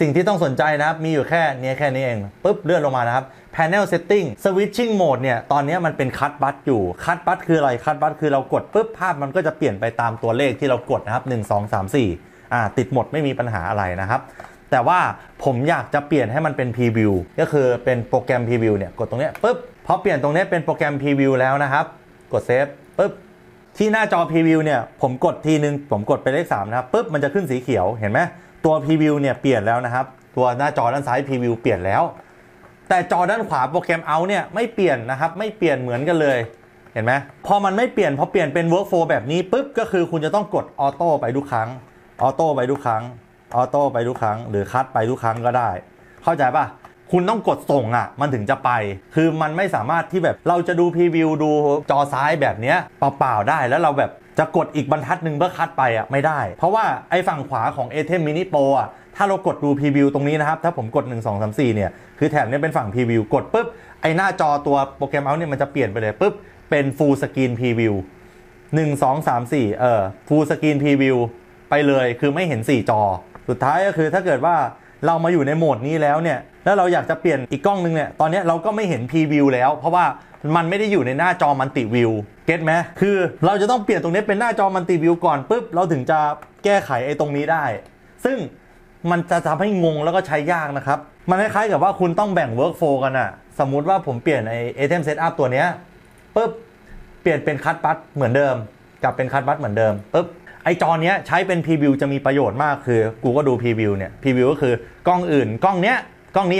สิ่งที่ต้องสนใจนะครับมีอยู่แค่นี้เองปึ๊บเลื่อนลงมานะครับ Panel Setting Switching Mode เนี่ยตอนนี้มันเป็น Cut Button อยู่ Cut Button คืออะไร Cut Button คือเรากดปึ๊บภาพมันก็จะเปลี่ยนไปตามตัวเลขที่เรากดนะครับ1 2 3 4ติดหมดไม่มีปัญหาอะไรนะครับแต่ว่าผมอยากจะเปลี่ยนให้มันเป็น Preview ก็คือเป็นโปรแกรม Preview เนี่ยกดตรงนี้ปึ๊บพอเปลี่ยนตรงนี้เป็นโปรแกรม Preview แล้วนะครับกด Save ปึ๊บที่หน้าจอ Preview เนี่ยผมกดทีนึงผมกดไปเลข3นะครับปึ๊บมันจะขึ้นสีเขียวเห็นไหมตัว Preview เนี่ยเปลี่ยนแล้วนะครับตัวหน้าจอด้านซ้าย Preview เปลี่ยนแล้วแต่จอด้านขวาโปรแกรม Out เนี่ยไม่เปลี่ยนนะครับไม่เปลี่ยนเหมือนกันเลยเห็นไหมพอมันไม่เปลี่ยนพอเปลี่ยนเป็น Workflow แบบนี้ปุ๊บก็คือคุณจะต้องกดออโต้ไปทุกครั้งออโต้ไปทุกครั้งออโต้ไปทุกครั้งหรือคัดไปทุกครั้งก็ได้เข้าใจป่ะคุณต้องกดส่งอ่ะมันถึงจะไปคือมันไม่สามารถที่แบบเราจะดู Preview ดูจอซ้ายแบบเนี้ยเปล่าๆได้แล้วเราแบบจะกดอีกบรรทัดหนึ่งเพื่อคัดไปอ่ะไม่ได้เพราะว่าไอ้ฝั่งขวาของ ATEM Mini Pro อ่ะถ้าเรากดดู Preview ตรงนี้นะครับถ้าผมกด 1 2 3 4เนี่ยคือแถบนี้เป็นฝั่ง Preview กดปุ๊บไอ้หน้าจอตัวโปรแกรม Out เนี่ยมันจะเปลี่ยนไปเลยปุ๊บเป็น Full Screen Preview 1 2 3 4Full Screen Preview ไปเลยคือไม่เห็น4จอสุดท้ายก็คือถ้าเกิดว่าเรามาอยู่ในโหมดนี้แล้วเนี่ยแล้วเราอยากจะเปลี่ยนอีกกล้องนึงเนี่ยตอนนี้เราก็ไม่เห็น Preview แล้วเพราะว่ามันไม่ได้อยู่ในหน้าจอมันติวิวเก็ตไหมคือเราจะต้องเปลี่ยนตรงนี้เป็นหน้าจอมันติวิวก่อนปุ๊บเราถึงจะแก้ไขไอ้ตรงนี้ได้ซึ่งมันจะทำให้งงแล้วก็ใช้ยากนะครับมันคล้ายๆกับว่าคุณต้องแบ่ง workflow กันอะสมมุติว่าผมเปลี่ยนไอ้ ATEM Setup ตัวเนี้ยปุ๊บเปลี่ยนเป็นคัทบัตเหมือนเดิมกลับเป็นคัทบัตเหมือนเดิมปุ๊บไอจอเนี้ยใช้เป็น preview จะมีประโยชน์มากคือกูก็ดู preview เนี่ย preview ก็คือกล้องอื่นกล้องนี้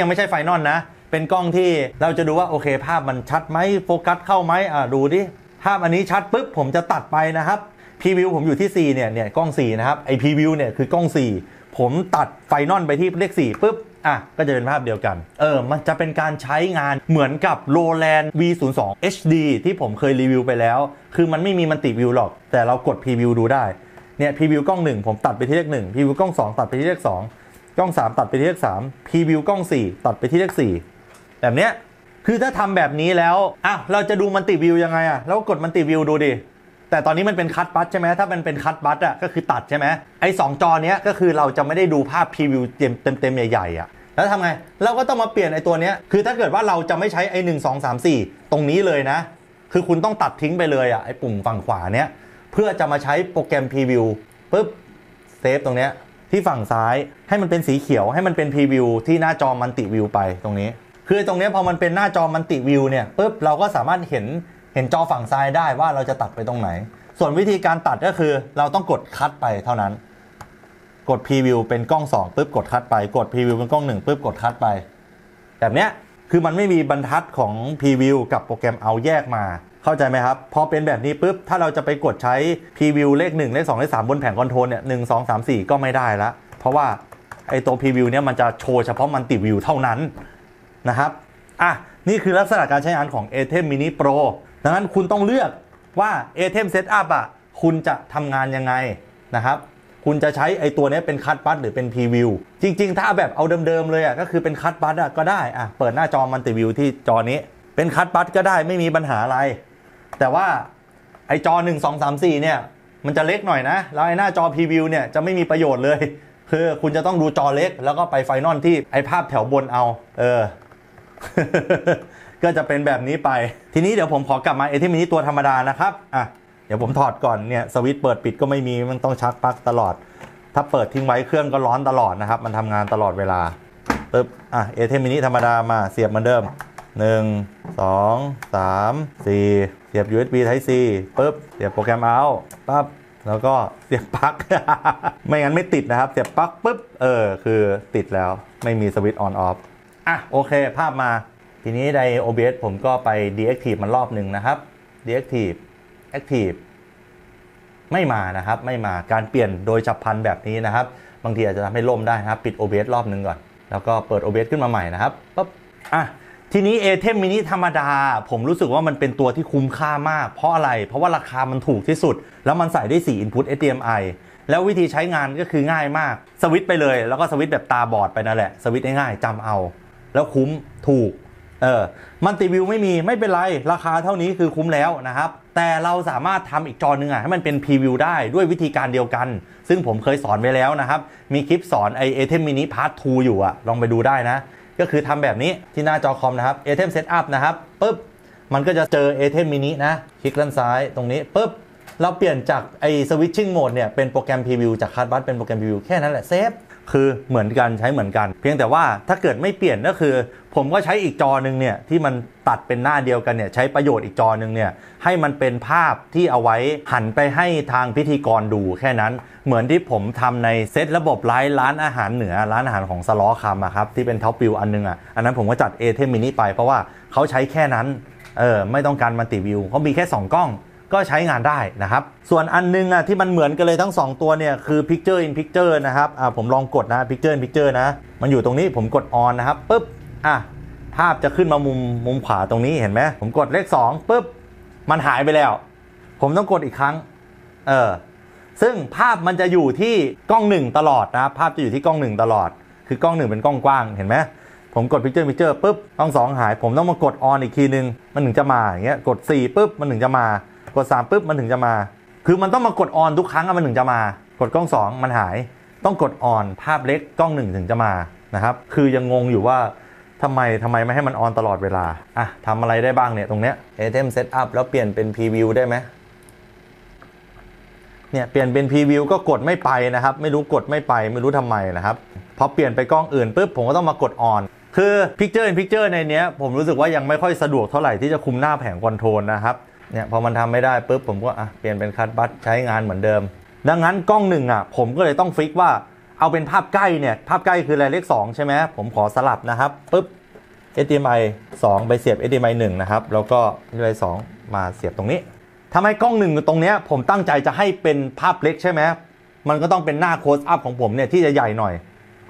ยังไม่ใช่ไฟนอลนะเป็นกล้องที่เราจะดูว่าโอเคภาพมันชัดไหมโฟกัสเข้าไหมดูดิภาพอันนี้ชัดปุ๊บผมจะตัดไปนะครับพรีวิวผมอยู่ที่4เนี่ยกล้อง4นะครับไอพรีวิวเนี่ยคือกล้อง4ผมตัดไฟนอลไปที่เลข4ปุ๊บก็จะเป็นภาพเดียวกันมันจะเป็นการใช้งานเหมือนกับ Roland V-1HD HD ที่ผมเคยรีวิวไปแล้วคือมันไม่มีมันติวิวหรอกแต่เรากดพรีวิวดูได้เนี่ยพรีวิวกล้อง1ผมตัดไปที่เลข1พรีวิวกล้อง2ตัดไปที่เลข2กล้อง3ตัดไปที่เลข3พรีวิวกล้อง4ตัดไปที่เลข4แบบเนี้ยคือถ้าทำแบบนี้แล้วเราจะดูมันติวิวยังไงแล้วกดมันติวิวดูดิแต่ตอนนี้มันเป็นคัทบัตใช่ไหมถ้ามันเป็นคัทบัตก็คือตัดใช่ไหมไอ้2จอเนี้ยก็คือเราจะไม่ได้ดูภาพพรีวิวเต็มใหญ่ๆแล้วทำไงเราก็ต้องมาเปลี่ยนไอ้ตัวเนี้ยคือถ้าเกิดว่าเราจะไม่ใช้ไอ้1 2 3 4ตรงนี้เลยนะคือคุณต้องตัดทิ้งไปเลยไอ้ปุ่มฝั่งขวาเนี้ยเพื่อจะมาใช้โปรแกรมพรีวิวปุ๊บเซฟตรงเนี้ยที่ฝั่งซ้ายให้มันเป็นสีเขียวให้มันเป็นพรีวิวที่หน้าจอมันติวิวไปตรงนี้คือตรงนี้พอมันเป็นหน้าจอมันติวิวเนี่ยปุ๊บเราก็สามารถเห็นจอฝั่งซ้ายได้ว่าเราจะตัดไปตรงไหนส่วนวิธีการตัดก็คือเราต้องกดคัดไปเท่านั้นกดพรีวิวเป็นกล้อง2ปุ๊บกดคัดไปกดพรีวิวเป็นกล้อง1ปุ๊บกดคัดไปแบบเนี้ยคือมันไม่มีบรรทัดของพรีวิวกับโปรแกรมเอาแยกมาเข้าใจไหมครับพอเป็นแบบนี้ปุ๊บถ้าเราจะไปกดใช้พรีวิวเลข1เลข2เลข3บนแผงคอนโทรลเนี่ย1 2 3 4ก็ไม่ได้ละเพราะว่าไอตัวพรีวิวเนี่ยมันจะโชว์เฉพาะมันติวิวเท่านั้นนะครับนี่คือลักษณะการใช้งานของ ATEM Mini Pro ดังนั้นคุณต้องเลือกว่า ATEM Setup คุณจะทำงานยังไงนะครับคุณจะใช้ไอตัวนี้เป็นคัทบัตหรือเป็นพรีวิวจริงๆถ้าแบบเอาเดิมๆเลยก็คือเป็นคัทบัตก็ได้เปิดหน้าจอมันติวิวที่จอนี้เป็นคัทบัตก็ได้ไม่มีปัญหาอะไรแต่ว่าไอจอ1 2 3 4เนี่ยมันจะเล็กหน่อยนะแล้วไอหน้าจอพรีวิวเนี่ยจะไม่มีประโยชน์เลยค คือคุณจะต้องดูจอเล็กแล้วก็ไปไฟนอลที่ไอภาพแถวบนเอาก็จะเป็นแบบนี้ไปทีนี้เดี๋ยวผมขอกลับมาATEM Miniตัวธรรมดานะครับอ่ะเดี๋ยวผมถอดก่อนเนี่ยสวิตช์เปิดปิดก็ไม่มีมันต้องชักปลั๊กตลอดถ้าเปิดทิ้งไว้เครื่องก็ร้อนตลอดนะครับมันทำงานตลอดเวลาปึ๊บอ่ะATEM Miniธรรมดามาเสียบเหมือนเดิม1 2 3 4เสียบ USB Type C ปึ๊บเสียบโปรแกรมเอาปั๊บแล้วก็เสียบปลั๊กไม่งั้นไม่ติดนะครับเสียบปลั๊กปึ๊บคือติดแล้วไม่มีสวิตช์ on off อ่ะโอเคภาพมาทีนี้ใน OBS ผมก็ไป deactive มันรอบหนึ่งนะครับ deactive active ไม่มานะครับไม่มาการเปลี่ยนโดยฉับพลันแบบนี้นะครับบางทีอาจจะทำให้ล่มได้นะครับปิด OBS รอบหนึ่งก่อนแล้วก็เปิด OBS ขึ้นมาใหม่นะครับปั๊บอ่ะทีนี้ ATEM Mini ธรรมดาผมรู้สึกว่ามันเป็นตัวที่คุ้มค่ามากเพราะอะไรเพราะว่าราคามันถูกที่สุดแล้วมันใส่ได้4 input HDMI แล้ววิธีใช้งานก็คือง่ายมากสวิตช์ไปเลยแล้วก็สวิตช์แบบตาบอดไปนั่นแหละสวิตช์ง่ายๆจำเอาแล้วคุ้มถูกมันติวิวไม่มีไม่เป็นไรราคาเท่านี้คือคุ้มแล้วนะครับแต่เราสามารถทำอีกจอหนึ่งให้มันเป็นพรีวิวได้ด้วยวิธีการเดียวกันซึ่งผมเคยสอนไว้แล้วนะครับมีคลิปสอนไอ ATEM Mini Part 2 อยู่ลองไปดูได้นะก็คือทำแบบนี้ที่หน้าจอคอมนะครับ ATEM Setup นะครับปึ๊บมันก็จะเจอ ATEM Mini นะคลิกด้านซ้ายตรงนี้ปึ๊บเราเปลี่ยนจากไอ้ Switching Mode เนี่ยเป็นโปรแกรมพรีวิวจากคาร์ดบัสเป็นโปรแกรมพรีวิวแค่นั้นแหละเซฟคือเหมือนกันใช้เหมือนกันเพียงแต่ว่าถ้าเกิดไม่เปลี่ยนก็คือผมก็ใช้อีกจอหนึ่งเนี่ยที่มันตัดเป็นหน้าเดียวกันเนี่ยใช้ประโยชน์อีกจอหนึ่งเนี่ยให้มันเป็นภาพที่เอาไว้หันไปให้ทางพิธีกรดูแค่นั้นเหมือนที่ผมทำในเซตระบบไลฟ์ร้านอาหารเหนือร้านอาหารของสล้อคำครับที่เป็นท็อปวิวอันนึงอันนั้นผมก็จัด ATEM Mini ไปเพราะว่าเขาใช้แค่นั้นไม่ต้องการมัลติวิวเขามีแค่2กล้องก็ใช้งานได้นะครับส่วนอันนึงที่มันเหมือนกันเลยทั้ง2ตัวเนี่ยคือ Picture in Picture นะครับผมลองกดนะ Picture in Picture นะมันอยู่ตรงนี้ผมกด on นะครับปึ๊บภาพจะขึ้นมามุมขวาตรงนี้เห็นไหมผมกดเลข2ปึ๊บมันหายไปแล้วผมต้องกดอีกครั้งซึ่งภาพมันจะอยู่ที่กล้อง1ตลอดนะภาพจะอยู่ที่กล้อง1ตลอดคือกล้อง1เป็นกล้องกว้างเห็นไหมผมกด Picture in Picture ปึ๊บกล้อง2หายผมต้องมากด on อีกทีนึงมันถึงจะมาอย่างเงี้ยกด4ปึ๊บมันถึงจะมากด3ปึ๊บมันถึงจะมาคือมันต้องมากดออนทุกครั้งมันถึงจะมากดกล้อง2มันหายต้องกดออนภาพเล็กกล้อง1ถึงจะมานะครับคือยังงงอยู่ว่าทำไมไม่ให้มันออนตลอดเวลาทำอะไรได้บ้างเนี่ยตรงเนี้ย ATEM Setup แล้วเปลี่ยนเป็น Preview ได้ไหมเนี่ยเปลี่ยนเป็น Preview ก็กดไม่ไปนะครับไม่รู้กดไม่ไปไม่รู้ทำไมนะครับพอเปลี่ยนไปกล้องอื่นปึ๊บผมก็ต้องมากดออนคือ Picture in Picture ในเนี้ยผมรู้สึกว่ายังไม่ค่อยสะดวกเท่าไหร่ที่จะคุมหน้าแผงคอนโทรลนะครับเนี่ยพอมันทำไม่ได้ปุ๊บผมก็เปลี่ยนเป็นคัทบัตใช้งานเหมือนเดิมดังนั้นกล้องหนึ่งผมก็เลยต้องฟิกว่าเอาเป็นภาพใกล้เนี่ยภาพใกล้คือเลข2ใช่ไหมผมขอสลับนะครับปุ๊บ HDMI 2ไปเสียบ HDMI 1นะครับแล้วก็ HDMI 2มาเสียบตรงนี้ทำให้กล้องหนึ่งตรงเนี้ยผมตั้งใจจะให้เป็นภาพเล็กใช่ไหมมันก็ต้องเป็นหน้าโคสอัพของผมเนี่ยที่จะใหญ่หน่อย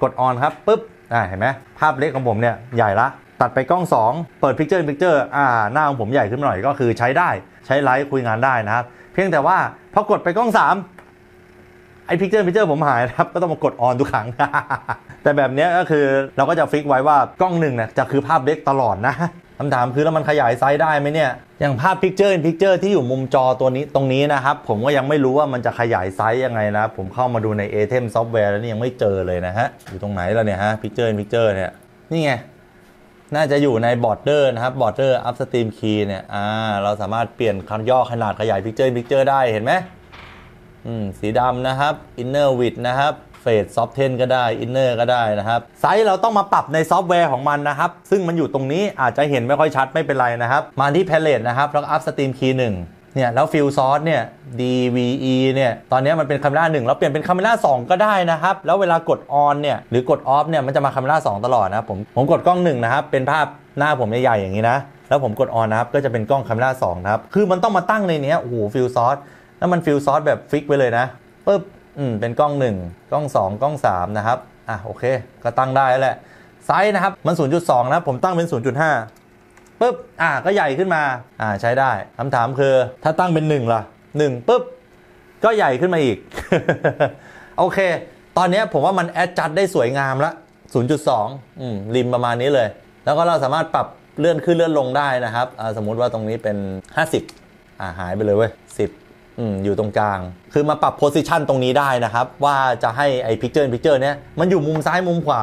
กดออนครับปุ๊บเห็นไหมภาพเล็กของผมเนี่ยใหญ่ละตัดไปกล้อง2เปิด Picture in Picture หน้าของผมใหญ่ขึ้นหน่อยก็คือใช้ได้ใช้ไลฟ์คุยงานได้นะครับเพียงแต่ว่าพอกดไปกล้อง3ไอ้ Picture in Picture ผมหายนะครับก็ต้องมากดออนทุกครั้งแต่แบบนี้ก็คือเราก็จะฟิกไว้ว่ากล้อง1เนี่ยจะคือภาพเล็กตลอดนะคำถามคือแล้วมันขยายไซส์ได้ไหมเนี่ยอย่างภาพ Picture in Picture ที่อยู่มุมจอตัวนี้ตรงนี้นะครับผมก็ยังไม่รู้ว่ามันจะขยายไซส์ยังไงนะผมเข้ามาดูใน ATEM Software แล้วนี่ยังไม่เจอเลยนะฮะอยู่ตรงไหนแล้วเนี่ยฮะ Picture in Picture เนี่ยนี่ไงน่าจะอยู่ใน border นะครับ border upstream key เนี่ยเราสามารถเปลี่ยนคันย่อขนาดขยาย picture picture ได้เห็นไหมสีดำนะครับ inner width นะครับ fade soften ก็ได้ inner ก็ได้นะครับไซส์เราต้องมาปรับในซอฟต์แวร์ของมันนะครับซึ่งมันอยู่ตรงนี้อาจจะเห็นไม่ค่อยชัดไม่เป็นไรนะครับมาที่ palette นะครับแล้ว upstream key 1เนี่ยแล้ว fill source เนี่ย DVE เนี่ยตอนนี้มันเป็น camera 1แล้วเปลี่ยนเป็น camera 2ก็ได้นะครับแล้วเวลากด on เนี่ยหรือกด off เนี่ยมันจะมา camera 2ตลอดนะผมกดกล้อง1นะครับเป็นภาพหน้าผมใหญ่ๆอย่างนี้นะแล้วผมกด on นะครับก็จะเป็นกล้อง camera 2นะครับคือมันต้องมาตั้งในนี้โอ้โห fill source แล้วมัน fill source แบบฟิกไปเลยนะปึ๊บเป็นกล้อง1กล้อง2กล้อง3นะครับโอเคก็ตั้งได้แล้วแหละไซส์นะครับมัน 0.2 นะผมตั้งเป็น 0.5ปึ๊บก็ใหญ่ขึ้นมาใช้ได้คำถามคือถ้าตั้งเป็น1ล่ะ1ปึ๊บก็ใหญ่ขึ้นมาอีก โอเคตอนนี้ผมว่ามันแอดจัดได้สวยงามละ 0.2 ริมประมาณนี้เลยแล้วก็เราสามารถปรับเลื่อนขึ้นเลื่อนลงได้นะครับสมมุติว่าตรงนี้เป็น50หายไปเลยเว้ย10 อยู่ตรงกลางคือมาปรับ position ตรงนี้ได้นะครับว่าจะให้ไอ้ picture เนี้ยมันอยู่มุมซ้ายมุมขวา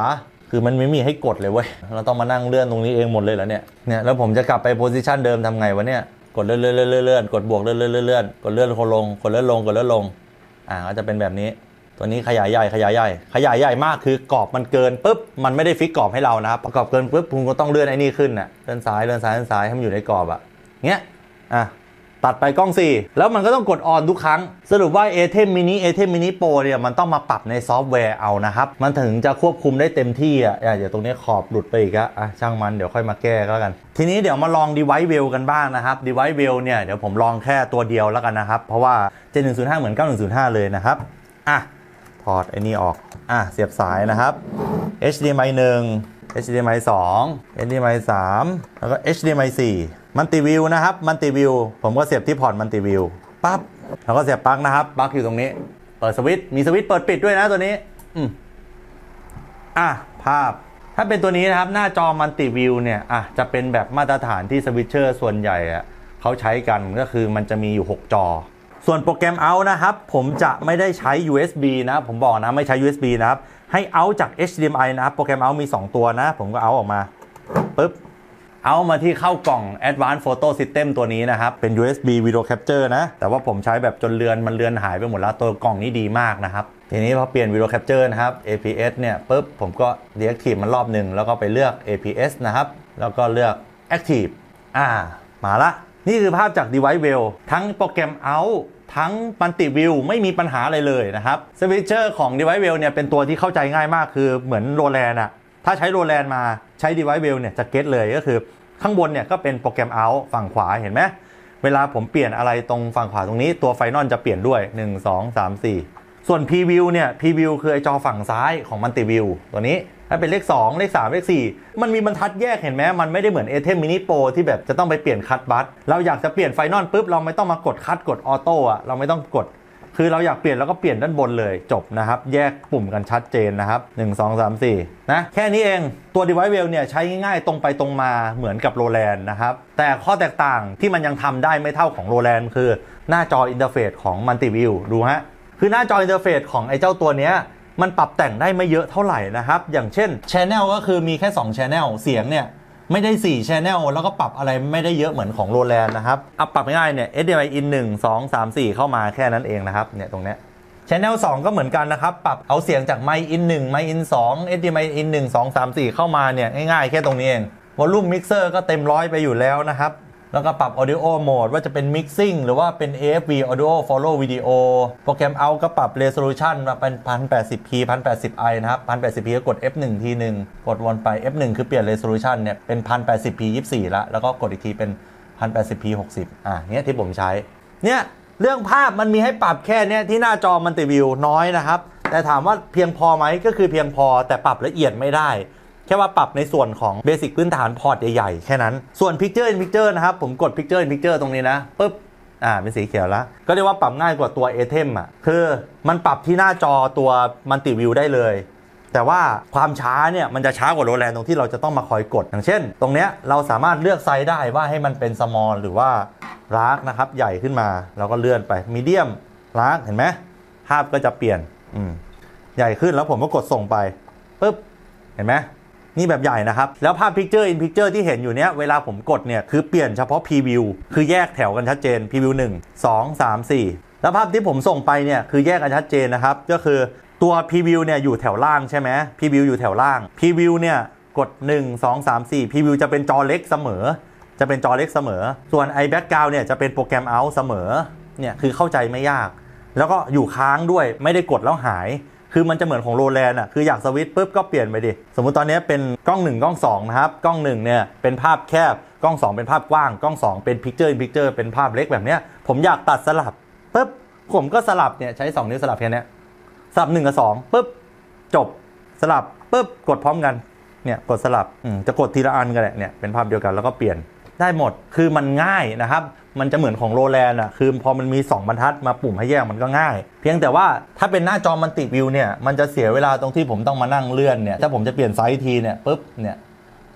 คือมันไม่มีให้กดเลยเว้ยเราต้องมานั่งเลื่อนตรงนี้เองหมดเลยเหรอเนี่ยแล้วผมจะกลับไป position เดิมทำไงวะเนี่ยกดเลื่อนกดบวกเลื่อนกดเลื่อนลงกดเลื่อนลงก็จะเป็นแบบนี้ตัวนี้ขยายใหญ่มากคือกรอบมันเกินปุ๊บมันไม่ได้ฟิกกรอบให้เรานะครับประกอบเกินปุ๊บคุณก็ต้องเลื่อนไอ้นี่ขึ้นน่ะเลื่อนซ้ายให้มันอยู่ในกรอบอ่ะเงี้ยตัดไปกล้อง4แล้วมันก็ต้องกดออนทุกครั้งสรุปว่า ATEM Mini Pro เนี่ยมันต้องมาปรับในซอฟต์แวร์เอานะครับมันถึงจะควบคุมได้เต็มที่อ่ะอย่าตรงนี้ขอบหลุดไปอีกอ่ะช่างมันเดี๋ยวค่อยมาแก้ก็แล้วกันทีนี้เดี๋ยวมาลอง DeviceWell กันบ้างนะครับ DeviceWell เนี่ยเดี๋ยวผมลองแค่ตัวเดียวแล้วกันนะครับเพราะว่า G105 เหมือน 9105 เลยนะครับถอดไอ้นี่ออกเสียบสายนะครับ HDMI 1 HDMI 2 HDMI 3 แล้วก็ HDMI 4มันติวิวนะครับมันติวิวผมก็เสียบที่พอร์ตมันติวิวปั๊บแล้วก็เสียบปลั๊กนะครับปลั๊กอยู่ตรงนี้เปิดสวิตช์มีสวิตช์เปิดปิดด้วยนะตัวนี้ภาพถ้าเป็นตัวนี้นะครับหน้าจอมันติวิวเนี่ยจะเป็นแบบมาตรฐานที่สวิตเชอร์ส่วนใหญ่เขาใช้กันก็คือมันจะมีอยู่6จอส่วนโปรแกรมเอานะครับผมจะไม่ได้ใช้ USB นะผมบอกนะไม่ใช้ USB นะครับให้เอาจาก HDMI นะครับโปรแกรมเอามี2ตัวนะผมก็เอาออกมาปึ๊บเอามาที่เข้ากล่อง Advanced Photo System ตัวนี้นะครับเป็น USB Video Capture นะแต่ว่าผมใช้แบบจนเลือนมันเลือนหายไปหมดแล้วตัวกล่องนี้ดีมากนะครับทีนี้พอเปลี่ยน Video Capture นะครับ APS เนี่ยปุ๊บผมก็ Deactive มันรอบหนึ่งแล้วก็ไปเลือก APS นะครับแล้วก็เลือก Active มาละนี่คือภาพจาก DeviceWell ทั้งโปรแกรม Out ทั้งมันติวิวไม่มีปัญหาอะไรเลยนะครับสวิตเชอร์ของ DeviceWell เนี่ยเป็นตัวที่เข้าใจง่ายมากคือเหมือน Roland ถ้าใช้ Roland มาใช้ DeviceWell เนี่ยจะเก็ตเลยก็คือข้างบนเนี่ยก็เป็นโปรแกรม Out ฝั่งขวาเห็นไหมเวลาผมเปลี่ยนอะไรตรงฝั่งขวาตรงนี้ตัวไฟนอลจะเปลี่ยนด้วย1 2 3 4ส่วน Preview เนี่ย Preview คือไอจอฝั่งซ้ายของ Multiview ตัวนี้ถ้าเป็นเลข2เลข3เลข4มันมีบรรทัดแยกเห็นไหมมันไม่ได้เหมือน ATEM Mini Pro ที่แบบจะต้องไปเปลี่ยนคัทบัตเราอยากจะเปลี่ยนไฟนอลปุ๊บเราไม่ต้องมากดคัทกดออโต้เราไม่ต้องกดคือเราอยากเปลี่ยนแล้วก็เปลี่ยนด้านบนเลยจบนะครับแยกปุ่มกันชัดเจนนะครับ1 2 3 4นะแค่นี้เองตัว DeviceWell เนี่ยใช้ง่ายๆตรงไปตรงมาเหมือนกับ Roland นะครับแต่ข้อแตกต่างที่มันยังทำได้ไม่เท่าของ Roland คือหน้าจออินเทอร์เฟซของ Multiview ดูฮะคือหน้าจออินเทอร์เฟซของไอ้เจ้าตัวเนี้ยมันปรับแต่งได้ไม่เยอะเท่าไหร่นะครับอย่างเช่น Channel ก็คือมีแค่2 Channel เสียงเนี่ยไม่ได้4 Channel แล้วก็ปรับอะไรไม่ได้เยอะเหมือนของ Roland นะครับปรับง่ายๆเนี่ย HDMI in 1 2 3 4เข้ามาแค่นั้นเองนะครับเนี่ยตรงเนี้ย Channel 2ก็เหมือนกันนะครับปรับเอาเสียงจากไมค์ in 1 ไมค์ in 2 HDMI in 1 2 3 4เข้ามาเนี่ยง่ายๆแค่ตรงนี้เอง Volume Mixer ก็เต็ม100ไปอยู่แล้วนะครับแล้วก็ปรับ Audio Mode ว่าจะเป็น Mixing หรือว่าเป็น AFV Audio Follow Video โปรแกรม Out ก็ปรับ Resolution มาเป็น 1080p 1080i นะครับ 1080p ก็กด F1 ทีหนึ่งกดวนไป F1 คือเปลี่ยน Resolution เนี่ยเป็น 1080p 24ละแล้วก็กดอีกทีเป็น 1080p 60เนี้ยที่ผมใช้เนี่ยเรื่องภาพมันมีให้ปรับแค่เนี้ยที่หน้าจอมันติวิวน้อยนะครับแต่ถามว่าเพียงพอไหมก็คือเพียงพอแต่ปรับละเอียดไม่ได้แค่ว่าปรับในส่วนของเบสิกพื้นฐานพอร์ตใหญ่ๆแค่นั้นส่วน Picture in Picture นะครับผมกด Picture in Picture ตรงนี้นะปุ๊บเป็นสีเขียวแล้วก็เรียกว่าปรับง่ายกว่าตัว ATEM คือมันปรับที่หน้าจอตัวมันติวิวได้เลยแต่ว่าความช้าเนี่ยมันจะช้ากว่า Roland ตรงที่เราจะต้องมาคอยกดอย่างเช่นตรงเนี้ยเราสามารถเลือกไซส์ได้ว่าให้มันเป็น small หรือว่า large นะครับใหญ่ขึ้นมาเราก็เลื่อนไป medium large เห็นไหมภาพก็จะเปลี่ยนใหญ่ขึ้นแล้วผมก็กดส่งไปปุ๊บเห็นไหมนี่แบบใหญ่นะครับแล้วภาพ Picture in Picture ที่เห็นอยู่เนี้ยเวลาผมกดเนี่ยคือเปลี่ยนเฉพาะ Preview คือแยกแถวกันชัดเจน Preview 1 2 3 4แล้วภาพที่ผมส่งไปเนี่ยคือแยกกันชัดเจนนะครับก็คือตัว Preview เนี่ยอยู่แถวล่างใช่ไหม Preview อยู่แถวล่าง Preview เนี่ยกด1 2 3 4 Preview จะเป็นจอเล็กเสมอส่วน iBackground เนี่ยจะเป็นโปรแกรม Out เสมอเนี่ยคือเข้าใจไม่ยากแล้วก็อยู่ค้างด้วยไม่ได้กดแล้วหายคือมันจะเหมือนของ Roland คืออยากสวิตช์ปุ๊บก็เปลี่ยนไปดิสมมุติตอนนี้เป็นกล้อง1กล้อง2นะครับกล้อง1เนี่ยเป็นภาพแคบกล้อง2เป็นภาพกว้างกล้อง2เป็น Picture in Picture เป็นภาพเล็กแบบเนี้ยผมอยากตัดสลับปุ๊บผมก็สลับเนี่ยใช้2นิ้วสลับแค่นี้สลับ1กับ2ปุ๊บจบสลับปุ๊บกดพร้อมกันเนี่ยกดสลับจะกดทีละอันกันแหละเนี่ยเป็นภาพเดียวกันแล้วก็เปลี่ยนได้หมดคือมันง่ายนะครับมันจะเหมือนของ Roland คือพอมันมี2บรรทัดมาปุ่มให้แยกมันก็ง่ายเพียงแต่ว่าถ้าเป็นหน้าจอมันติวิวเนี่ยมันจะเสียเวลาตรงที่ผมต้องมานั่งเลื่อนเนี่ยถ้าผมจะเปลี่ยนไซส์ทีเนี่ยปุ๊บเนี่ย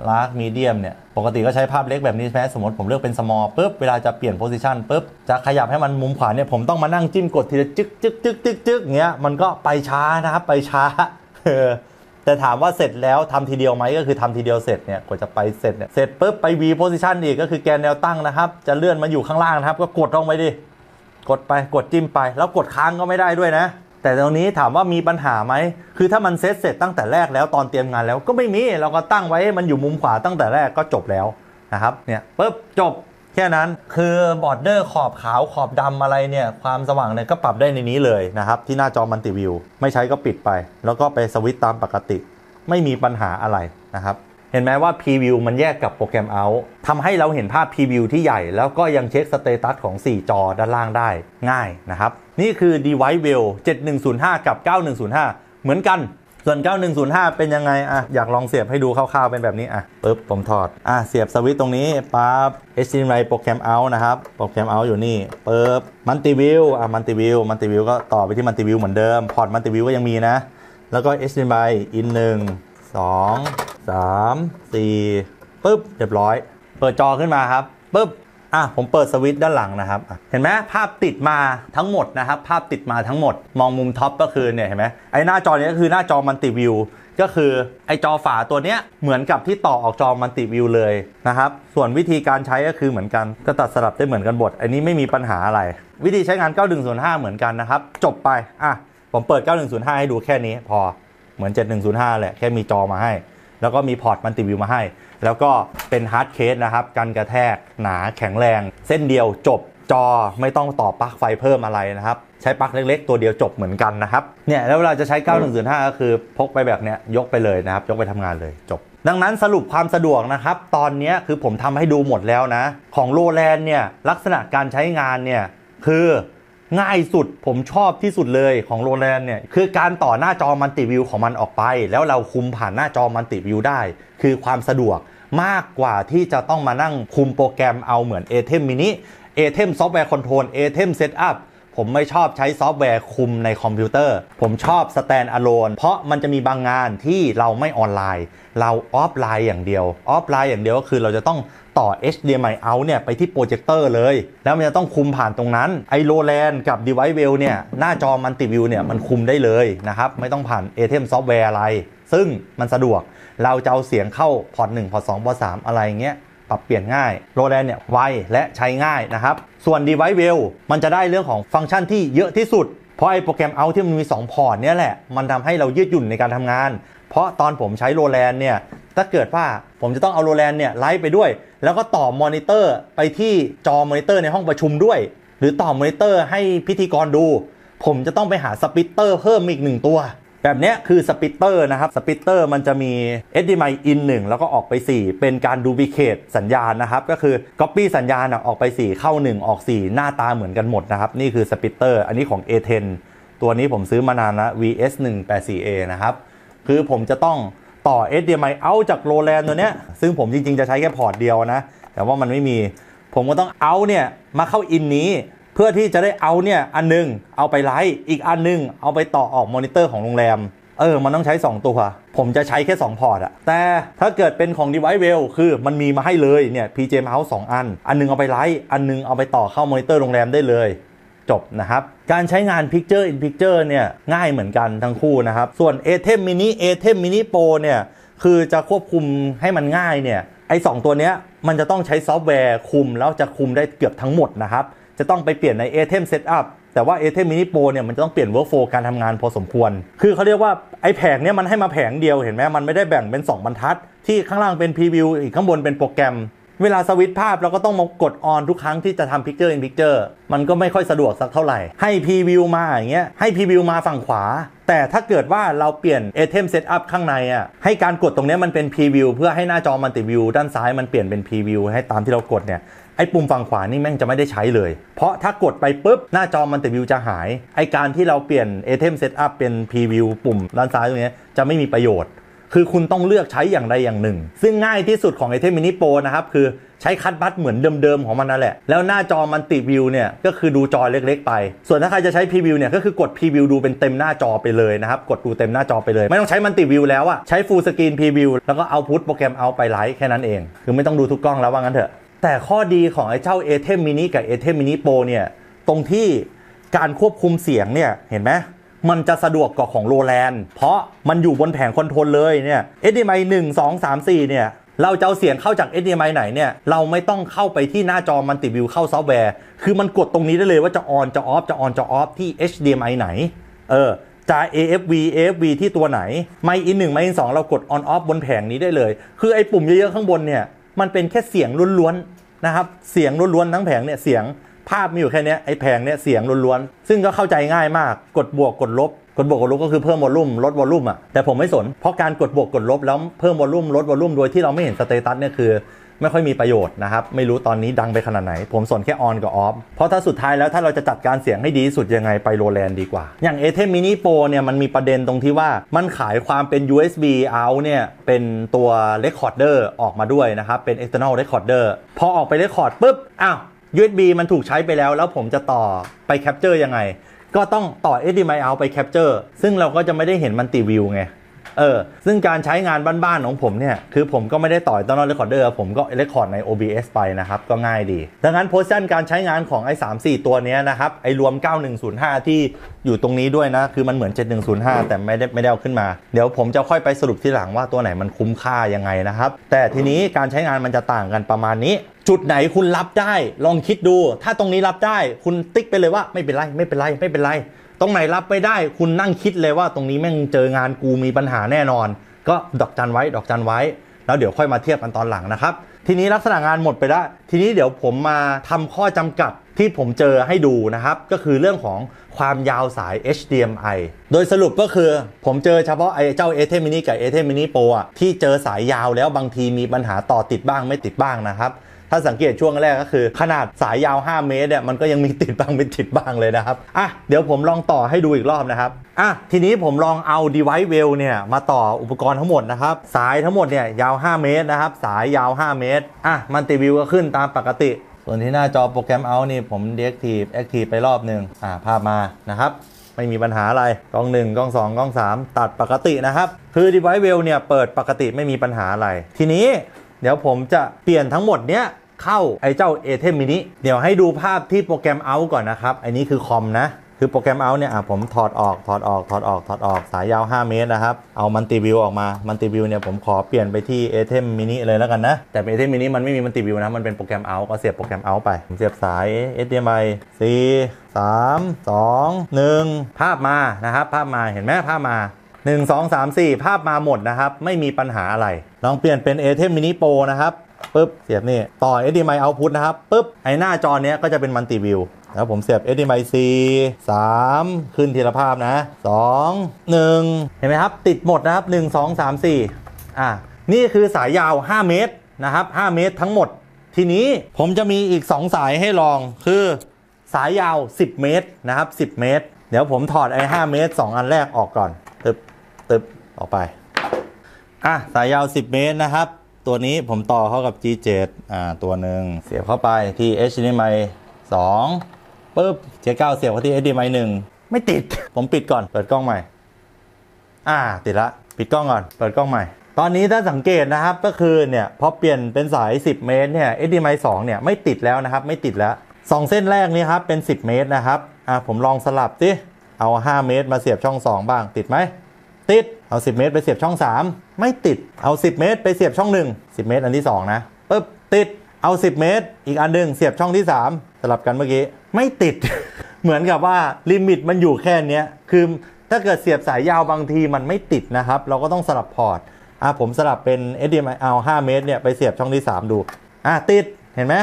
large medium เนี่ยปกติก็ใช้ภาพเล็กแบบนี้ใช่ไหมสมมติผมเลือกเป็น small ปุ๊บเวลาจะเปลี่ยน position ปุ๊บจะขยับให้มันมุมขวาเนี่ยผมต้องมานั่งจิ้มกดทีละจึ๊กเงี้ยมันก็ไปช้านะครับไปช้าแต่ถามว่าเสร็จแล้วทำทีเดียวไหมก็คือทำทีเดียวเสร็จเนี่ยกว่าจะไปเสร็จเนี่ยเสร็จปุ๊บไป V position อีกก็คือแกนแนวตั้งนะครับจะเลื่อนมาอยู่ข้างล่างนะครับก็กดลงไปดิกดไปกดจิ้มไปแล้วกดค้างก็ไม่ได้ด้วยนะแต่ตรงนี้ถามว่ามีปัญหาไหมคือถ้ามันเซตเสร็จตั้งแต่แรกแล้วตอนเตรียมงานแล้วก็ไม่มีเราก็ตั้งไว้ให้มันอยู่มุมขวาตั้งแต่แรกก็จบแล้วนะครับเนี่ยปุ๊บจบแค่นั้นคือบอร์เดอร์ขอบขาวขอบดำอะไรเนี่ยความสว่างเนี่ยก็ปรับได้ในนี้เลยนะครับที่หน้าจอมัลติวิวไม่ใช้ก็ปิดไปแล้วก็ไปสวิตช์ตามปกติไม่มีปัญหาอะไรนะครับเห็นไหมว่า Preview มันแยกกับโปรแกรม Out ทำให้เราเห็นภาพ Preview ที่ใหญ่แล้วก็ยังเช็คสเตตัสของ4จอด้านล่างได้ง่ายนะครับนี่คือ DeviceWell 7105 กับ 9105 เหมือนกันส่วน 9105 เป็นยังไงอะอยากลองเสียบให้ดูคร่าวๆเป็นแบบนี้อะปึ๊บผมถอดอะเสียบสวิตช์ตรงนี้ปั๊บ HDMI โปรแกรม Out นะครับโปรแกรม Out อยู่นี่ปึ๊บ Multiview อะMultiview ก็ต่อไปที่ Multiview เหมือนเดิมพอร์ต Multiview ก็ยังมีนะแล้วก็ HDMI in 1 2 3 4ปึ๊บเรียบร้อยเปิดจอขึ้นมาครับปึ๊บอ่ะผมเปิดสวิตช์ด้านหลังนะครับเห็นไหมภาพติดมาทั้งหมดนะครับภาพติดมาทั้งหมดมองมุมท็อปก็คือเนี่ยเห็นไหมไอ้หน้าจอนี้ก็คือหน้าจอมัลติวิวก็คือไอ้จอฝาตัวเนี้ยเหมือนกับที่ต่อออกจอมัลติวิวเลยนะครับส่วนวิธีการใช้ก็คือเหมือนกันก็ตัดสลับได้เหมือนกันหมดอันนี้ไม่มีปัญหาอะไรวิธีใช้งาน 9105 เหมือนกันนะครับจบไปอ่ะผมเปิด 9105 ให้ดูแค่นี้พอเหมือน 7105 แหละแค่มีจอมาให้แล้วก็มีพอร์ตมัลติวิวมาให้แล้วก็เป็นฮาร์ดเคสนะครับกันกระแทกหนาแข็งแรงเส้นเดียวจบจอไม่ต้องต่อปลั๊กไฟเพิ่มอะไรนะครับใช้ปลั๊กเล็กๆตัวเดียวจบเหมือนกันนะครับเนี่ยแล้วเวลาจะใช้ 9105 ก็คือพกไปแบบเนี้ยยกไปเลยนะครับยกไปทำงานเลยจบดังนั้นสรุปความสะดวกนะครับตอนนี้คือผมทำให้ดูหมดแล้วนะของโรแลนด์เนี่ยลักษณะการใช้งานเนี่ยคือง่ายสุดผมชอบที่สุดเลยของโรแลนด์เนี่ยคือการต่อหน้าจอมัลติวิวของมันออกไปแล้วเราคุมผ่านหน้าจอมัลติวิวได้คือความสะดวกมากกว่าที่จะต้องมานั่งคุมโปรแกรมเอาเหมือน ATEM Mini ATEM Software Control ATEM Setup ผมไม่ชอบใช้ซอฟต์แวร์คุมในคอมพิวเตอร์ผมชอบ Stand Alone เพราะมันจะมีบางงานที่เราไม่ออนไลน์เราออฟไลน์อย่างเดียวออฟไลน์อย่างเดียวก็คือเราจะต้องต่อ HDMI out เนี่ยไปที่โปรเจคเตอร์เลยแล้วมันจะต้องคุมผ่านตรงนั้นไอโรแลนด์กับ DeviceWell เนี่ยหน้าจอมัลติวิวเนี่ยมันคุมได้เลยนะครับไม่ต้องผ่าน ATEM ซอฟต์แวร์อะไรซึ่งมันสะดวกเราจะเอาเสียงเข้าพอร์ต 1 พอร์ต 2 พอร์ต 3 อะไรเงี้ยปรับเปลี่ยนง่ายโรแลนด์เนี่ยไวและใช้ง่ายนะครับส่วน DeviceWell มันจะได้เรื่องของฟังก์ชันที่เยอะที่สุดเพราะไอโปรแกรม out ที่มันมี2พอร์ตเนี่ยแหละมันทำให้เรายืดหยุ่นในการทำงานเพราะตอนผมใช้โรแลนด์เนี่ยถ้าเกิดว่าผมจะต้องเอาโรแลนด์เนี่ยไลฟ์ไปด้วยแล้วก็ต่อมอนิเตอร์ไปที่จอมอนิเตอร์ในห้องประชุมด้วยหรือต่อมอนิเตอร์ให้พิธีกรดูผมจะต้องไปหาสปิตเตอร์เพิ่มอีก1ตัวแบบนี้คือสปิตเตอร์นะครับสปิตเตอร์มันจะมี HDMI in 1แล้วก็ออกไป4เป็นการดูพิเคตสัญญาณนะครับก็คือ Copy สัญญาณออกไป4เข้า1ออก4หน้าตาเหมือนกันหมดนะครับนี่คือสปิตเตอร์อันนี้ของ A10 ตัวนี้ผมซื้อมานานแล้ว VS184A นะครับคือผมจะต้องต่อ HDMI เอาจากโรแลนด์ตัวเนี้ยซึ่งผมจริงๆจะใช้แค่พอร์ตเดียวนะแต่ว่ามันไม่มีผมก็ต้องเอาเนี่ยมาเข้าอินนี้เพื่อที่จะได้เอาเนี่ยอันนึงเอาไปไลฟ์อีกอันนึงเอาไปต่อออกมอนิเตอร์ของโรงแรมมันต้องใช้2ตัวผมจะใช้แค่2พอร์ตอะแต่ถ้าเกิดเป็นของ DeviceWell คือมันมีมาให้เลยเนี่ย PJ Mouse 2 อันนึงเอาไปไลฟ์อันนึงเอาไปต่อเข้ามอนิเตอร์โรงแรมได้เลยจบนะครับการใช้งาน Picture in Picture เนี่ยง่ายเหมือนกันทั้งคู่นะครับส่วน ATEM Mini ATEM Mini Pro เนี่ยคือจะควบคุมให้มันง่ายเนี่ยไอ้2ตัวเนี้ยมันจะต้องใช้ซอฟต์แวร์คุมแล้วจะคุมได้เกือบทั้งหมดนะครับจะต้องไปเปลี่ยนใน ATEM Setup แต่ว่า ATEM Mini Pro เนี่ยมันจะต้องเปลี่ยน Workflow การทำงานพอสมควรคือเขาเรียกว่าไอ้แผงเนี่ยมันให้มาแผงเดียวเห็นไหมมันไม่ได้แบ่งเป็น2บรรทัดที่ข้างล่างเป็น Preview อีกข้างบนเป็นโปรแกรมเวลาสวิตช์ภาพเราก็ต้องมากดออนทุกครั้งที่จะทำ Picture in Picture มันก็ไม่ค่อยสะดวกสักเท่าไหร่ให้ Preview มาอย่างเงี้ยให้ Preview มาฝั่งขวาแต่ถ้าเกิดว่าเราเปลี่ยน ATEM Setup ข้างในอ่ะให้การกดตรงนี้มันเป็น Preview เพื่อให้หน้าจอมันติดวิวด้านซ้ายมันเปลี่ยนเป็น Preview ให้ตามที่เรากดเนี่ยไอ้ปุ่มฝั่งขวานี่แม่งจะไม่ได้ใช้เลยเพราะถ้ากดไปปุ๊บหน้าจอมันติดวิวจะหายไอ้การที่เราเปลี่ยน ATEM Setup เป็น Preview ปุ่มด้านซ้ายตรงนี้จะไม่มีประโยชน์ คือคุณต้องเลือกใช้อย่างใดอย่างหนึ่งซึ่งง่ายที่สุดของ ATEM Mini Pro นะครับคือใช้คัทบัตเหมือนเดิมๆของมันนั่นแหละแล้วหน้าจอมันติวิวเนี่ยก็คือดูจอเล็กๆไปส่วนถ้าใครจะใช้พรีวิวเนี่ยก็คือกดพรีวิวดูเป็นเต็มหน้าจอไปเลยนะครับกดดูเต็มหน้าจอไปเลยไม่ต้องใช้มันติวิวแล้วอะใช้ฟูลสกรีนพรีวิวแล้วก็เอาพุทโปรแกรมเอาไปไลฟ์แค่นั้นเองคือไม่ต้องดูทุกกล้องแล้วว่างั้นเถอะแต่ข้อดีของไอ้เจ้า ATEM Mini กับ ATEM Mini Pro เนี่ยตรงที่การควบคุมเสียงเนี่ยเห็นไหมมันจะสะดวกกว่าของโรแลนด์เพราะมันอยู่บนแผงคอนโทรลเลยเนี่ย HDMI 1 2 3 4 เนี่ยเราจะเอาเสียงเข้าจาก HDMI ไหนเนี่ยเราไม่ต้องเข้าไปที่หน้าจอมันติวิวเข้าซอฟต์แวร์คือมันกดตรงนี้ได้เลยว่าจะออนจะออฟจะออนจะออฟที่ HDMI ไหนจะ AFV AFV ที่ตัวไหนไมค์อิน1ไมค์อิน2เรากดออนออฟบนแผงนี้ได้เลยคือไอ้ปุ่มเยอะๆข้างบนเนี่ยมันเป็นแค่เสียงล้วนๆนะครับเสียงล้วนๆทั้งแผงเนี่ยเสียงภาพมีอยู่แค่นี้ไอ้แผงเนี่ยเสียงล้วนๆซึ่งก็เข้าใจง่ายมากกดบวกกดลบกดบวกกดลบก็คือเพิ่มวอลลุ่มลดวอลลุ่มอ่ะแต่ผมไม่สนเพราะการกดบวกกดลบแล้วเพิ่มวอลลุ่มลดวอลลุ่มโดยที่เราไม่เห็นสเตตัสเนี่ยคือไม่ค่อยมีประโยชน์นะครับไม่รู้ตอนนี้ดังไปขนาดไหนผมสนแค่ออนกับออฟเพราะถ้าสุดท้ายแล้วถ้าเราจะจัดการเสียงให้ดีสุดยังไงไปโรแลนด์ดีกว่าอย่าง ATEM Mini Pro เนี่ยมันมีประเด็นตรงที่ว่ามันขายความเป็น USB out เนี่ยเป็นตัว recorder ออกมาด้วยนะครับเป็น external recorder พอออกไป record ปุ๊บอ้าว USB มันถูกใช้ไปแล้วแล้วผมจะต่อไป capture ยังไงก็ต้องต่อ HDMI out ไป capture ซึ่งเราก็จะไม่ได้เห็นมันติวิวไงซึ่งการใช้งานบ้านๆของผมเนี่ยคือผมก็ไม่ได้ต่อ external recorder ผมก็ record ใน OBS ไปนะครับก็ง่ายดีดังนั้น position การใช้งานของไอ้ 3-4 ตัวนี้นะครับไอ้รวม9105ที่อยู่ตรงนี้ด้วยนะคือมันเหมือน7105แต่ไม่ได้เอาขึ้นมาเดี๋ยวผมจะค่อยไปสรุปทีหลังว่าตัวไหนมันคุ้มค่ายังไงนะครับแต่ทีนี้การใช้งานมันจะต่างกันประมาณนี้จุดไหนคุณรับได้ลองคิดดูถ้าตรงนี้รับได้คุณติ๊กไปเลยว่าไม่เป็นไรไม่เป็นไรไม่เป็นไรตรงไหนรับไม่ได้คุณนั่งคิดเลยว่าตรงนี้แม่งเจองานกูมีปัญหาแน่นอนก็ดอกจันไว้ดอกจันไว้แล้วเดี๋ยวค่อยมาเทียบกันตอนหลังนะครับทีนี้ลักษณะงานหมดไปแล้วทีนี้เดี๋ยวผมมาทำข้อจำกัดที่ผมเจอให้ดูนะครับก็คือเรื่องของความยาวสาย HDMI โดยสรุปก็คือผมเจอเฉพาะไอ้เจ้า ATEM Mini กับ ATEM Mini Pro ที่เจอสายยาวแล้วบางทีมีปัญหาต่อติดบ้างไม่ติดบ้างนะครับถ้าสังเกตช่วงแรกก็คือขนาดสายยาว5เมตรเนี่ยมันก็ยังมีติดบ้างไม่ติดบ้างเลยนะครับอ่ะเดี๋ยวผมลองต่อให้ดูอีกรอบนะครับอ่ะทีนี้ผมลองเอา DeviceWell เนี่ยมาต่ออุปกรณ์ทั้งหมดนะครับสายทั้งหมดเนี่ยยาว5เมตรนะครับสายยาว5เมตรอ่ะมันติวิวก็ขึ้นตามปกติส่วนที่หน้าจอโปรแกรมเอานี่ผม Deactive Active ไปรอบหนึ่งภาพมานะครับไม่มีปัญหาอะไรกล้อง1กล้อง2กล้อง3ตัดปกตินะครับคือ DeviceWell เนี่ยเปิดปกติไม่มีปัญหาอะไรทีนี้เดี๋ยวผมจะเปลี่ยนทั้งหมดเนี้ยเข้าไอ้เจ้า ATEM Mini เดี๋ยวให้ดูภาพที่โปรแกรม out ก่อนนะครับอันนี้คือคอมนะคือโปรแกรม out เนี่ยผมถอดออกสายยาว5เมตรนะครับเอามันติวิวออกมามันติวิวเนี่ยผมขอเปลี่ยนไปที่ ATEM Mini เลยแล้วกันนะแต่ ATEM Mini มันไม่มีมันติวิวนะมันเป็นโปรแกรม out ก็เสียบโปรแกรม out ไปเสียบสาย HDMI 4 3 2 1ภาพมานะครับภาพมาเห็นไหมภาพมา1 2 3 4ภาพมาหมดนะครับไม่มีปัญหาอะไรลองเปลี่ยนเป็น ATEM Mini Pro นะครับปึ๊บเสียบนี่ต่อ HDMI output นะครับปึ๊บไอหน้าจอเนี้ยก็จะเป็น Multi View แล้วผมเสียบ HDMI 4 3ขึ้นทีละภาพนะ2 1เห็นไหมครับติดหมดนะครับ1 2 3 4นี่คือสายยาว5เมตรนะครับ5เมตรทั้งหมดทีนี้ผมจะมีอีก2สายให้ลองคือสายยาว10เมตรนะครับ10เมตรเดี๋ยวผมถอดไอ5เมตร2อันแรกออกก่อนตึบออกไปสายยาว10เมตรนะครับตัวนี้ผมต่อเข้ากับ G7 ตัวหนึ่งเสียบเข้าไปที่ HDMI 2ปึ๊บ G9 เสียบเข้าที่ HDMI 1ไม่ติดผมปิดก่อนเปิดกล้องใหม่ติดละปิดกล้องก่อนเปิดกล้องใหม่ตอนนี้ถ้าสังเกตนะครับก็คือเนี่ยพอเปลี่ยนเป็นสาย10เมตรเนี่ย HDMI 2เนี่ยไม่ติดแล้วนะครับไม่ติดแล้ว2เส้นแรกนี้ครับเป็น10เมตรนะครับผมลองสลับสิเอา5เมตรมาเสียบช่อง2บ้างติดไหมติดเอา10เมตรไปเสียบช่อง3ไม่ติดเอา10เมตรไปเสียบช่อง1 10เมตรอันที่2นะปึ๊บติดเอา10เมตรอีกอันนึงเสียบช่องที่3สลับกันเมื่อกี้ไม่ติด เหมือนกับว่าลิมิตมันอยู่แค่นี้คือถ้าเกิดเสียบสายยาวบางทีมันไม่ติดนะครับเราก็ต้องสลับพอร์ตผมสลับเป็น HDMI เอา5เมตรเนี่ยไปเสียบช่องที่3ดูติดเห็นไหม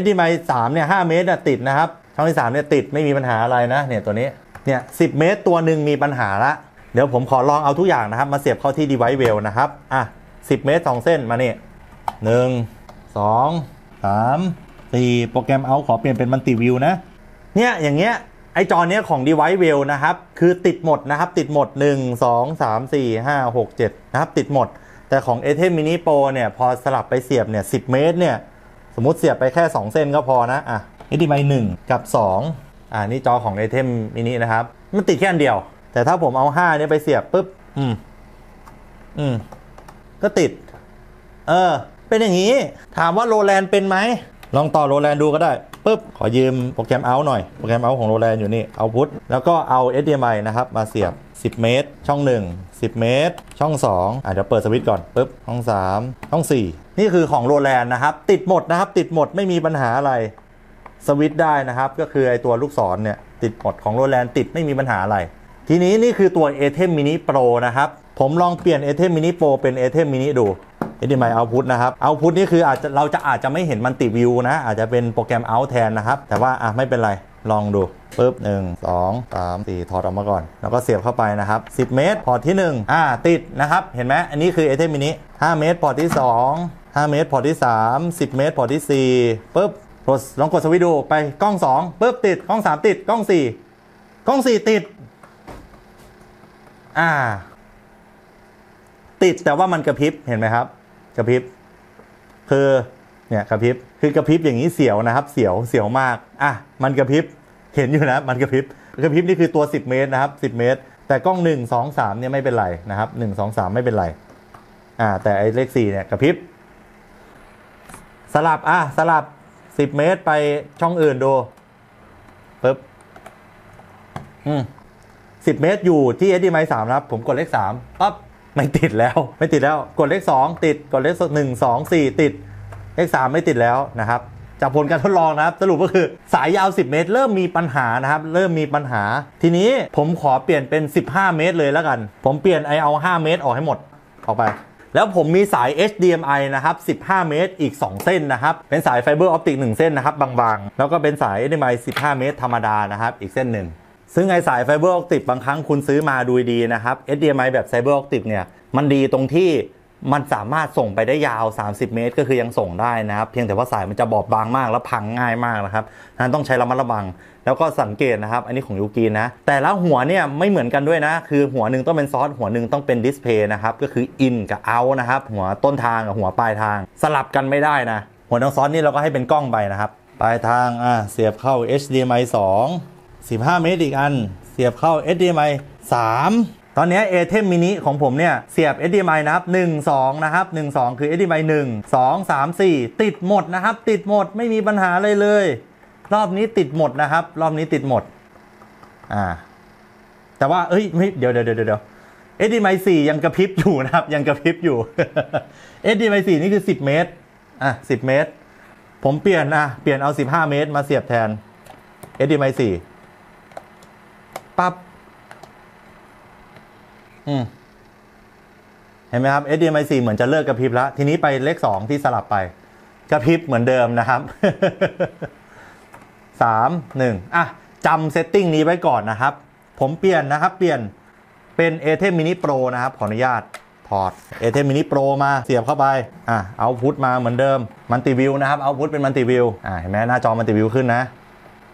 HDMI 3เนี่ย5เมตรติดนะครับช่องที่3เนี่ยติดไม่มีปัญหาอะไรนะเนี่ยตัวนี้เนี่ย10เมตรตัวหนึ่งมีปัญหาละเดี๋ยวผมขอลองเอาทุกอย่างนะครับมาเสียบเข้าที่ DeviceWell นะครับ10เมตร2เส้นมาเนี่ย1 2 3 4โปรแกรมเอาขอเปลี่ยนเป็นมันติวิวนะเนี่ยอย่างเงี้ย ไอจอเนี้ยของ DeviceWell นะครับคือติดหมดนะครับติดหมด1 2 3 4 5 6 7นะครับติดหมดแต่ของ ATEM Mini Pro เนี่ยพอสลับไปเสียบเนี่ย10 เมตรเนี่ยสมมติเสียบไปแค่2เส้นก็พอนะอ่ะ HDMI 1 กับ 2นี่จอของ ATEM Mini นะครับมันติดแค่อันเดียวแต่ถ้าผมเอา5เนี่ยไปเสียบปุ๊บก็ติดเป็นอย่างนี้ถามว่าโรแลนเป็นไหมลองต่อโรแลนดูก็ได้ปุ๊บขอยืมโปรแกรมเอาท์หน่อยโปรแกรมเอาท์ของโรแลนอยู่นี่เอาพุทแล้วก็เอา HDMI นะครับมาเสียบ10 เมตรช่อง1 10 เมตรช่อง2เดี๋ยวเปิดสวิตช์ก่อนปุ๊บช่อง3ช่อง4นี่คือของโรแลนนะครับติดหมดนะครับติดหมดไม่มีปัญหาอะไรสวิตช์ได้นะครับก็คือไอตัวลูกศรเนี่ยติดหมดของโรแลนติดไม่มีปัญหาอะไรทีนี้นี่คือตัว ATEM Mini Pro นะครับผมลองเปลี่ยน ATEM Mini Pro เป็น ATEM Mini ดู HDMI Output นะครับ Output นี่คือเราอาจจะไม่เห็นมันติวิวนะอาจจะเป็นโปรแกรม Out แทนนะครับแต่ว่าไม่เป็นไรลองดูปึ๊บ 1 2 3 4 ถอดออกมาก่อนแล้วก็เสียบเข้าไปนะครับ10 เมตรพอร์ตที่1ติดนะครับเห็นไหมอันนี้คือ ATEM Mini 5 เมตรพอร์ตที่2 5 เมตรพอร์ตที่3 10 เมตรพอร์ตที่4ปึ๊บลองกดสวิตช์ดูไปกล้อง2ปึ๊บติดกล้อง3ติดกล้อง4กล้อง4ติดติดแต่ว่ามันกระพริบเห็นไหมครับกระพริบคือเนี่ยกระพริบคือกระพริบอย่างนี้เสียวนะครับเสียวมากมันกระพริบเห็นอยู่นะมันกระพริบนี่คือตัว10 เมตรนะครับ10 เมตรแต่กล้อง1 2 3เนี่ยไม่เป็นไรนะครับ1 2 3ไม่เป็นไรแต่ไอเลข4เนี่ยกระพริบสลับ10 เมตรไปช่องอื่นดูปึ๊บ10 เมตรอยู่ที่ HDMI 3นะครับผมกดเลข3ปั๊บไม่ติดแล้วกดเลข2ติดกดเลข1 2 4ติดเลข3ไม่ติดแล้วนะครับจากผลการทดลองนะครับสรุปก็คือสายยาว10 เมตรเริ่มมีปัญหานะครับเริ่มมีปัญหาทีนี้ผมขอเปลี่ยนเป็น15 เมตรเลยแล้วกันผมเปลี่ยนเอา5 เมตรออกให้หมดออกไปแล้วผมมีสาย HDMI นะครับ15 เมตรอีก2 เส้นนะครับเป็นสายไฟเบอร์ออปติก1 เส้นนะครับบางๆแล้วก็เป็นสาย HDMI 15 เมตรธรรมดานะครับอีกเส้นหนึ่งซึ่งไอสายไฟเบอร์ออปติกบางครั้งคุณซื้อมาดูดีนะครับ HDMI แบบไฟเบอร์ออปติกเนี่ยมันดีตรงที่มันสามารถส่งไปได้ยาว30 เมตรก็คือยังส่งได้นะครับเพียงแต่ว่าสายมันจะบอบบางมากแล้วพังง่ายมากนะครับนั้นต้องใช้ระมัดระวังแล้วก็สังเกตนะครับอันนี้ของยูกีนะแต่ละหัวเนี่ยไม่เหมือนกันด้วยนะคือหัวหนึ่งต้องเป็นซอสหัวหนึ่งต้องเป็นดิสเพย์นะครับก็คืออินกับเอาท์นะครับหัวต้นทางกับหัวปลายทางสลับกันไม่ได้นะหัวทางซอสนี่เราก็ให้เป็นกล้องไปนะครับปลายทางเสียบเข้า HDMI 215 เมตรอีกอันเสียบเข้า HDMI 3 ตอนนี้ ATEM Mini ของผมเนี่ยเสียบ HDMI นะครับ1 2นะครับ1 2คือ HDMI 1 2 3 4ติดหมดนะครับติดหมดไม่มีปัญหาอะไรเลยรอบนี้ติดหมดนะครับรอบนี้ติดหมดแต่ว่าเดี๋ยว HDMI 4ยังกระพริบอยู่นะครับยังกระพริบอยู่ HDMI 4นี่คือ10 เมตร10 เมตรผมเปลี่ยนเอา15 เมตรมาเสียบแทน HDMI 4เห็นไหมครับ HDMI 4เหมือนจะเลิกกระพริบแล้วทีนี้ไปเลข2ที่สลับไปกระพริบเหมือนเดิมนะครับ 3 1จำเซตติ้งนี้ไว้ก่อนนะครับผมเปลี่ยนนะครับเปลี่ยนเป็น ATEM Mini Pro นะครับขออนุญาตถอด ATEM Mini Pro มาเสียบเข้าไปเอาพุทมาเหมือนเดิมมันติวิวนะครับเอาพุทเป็นมันติวิวเห็นไหมหน้าจอมันติวิวขึ้นนะ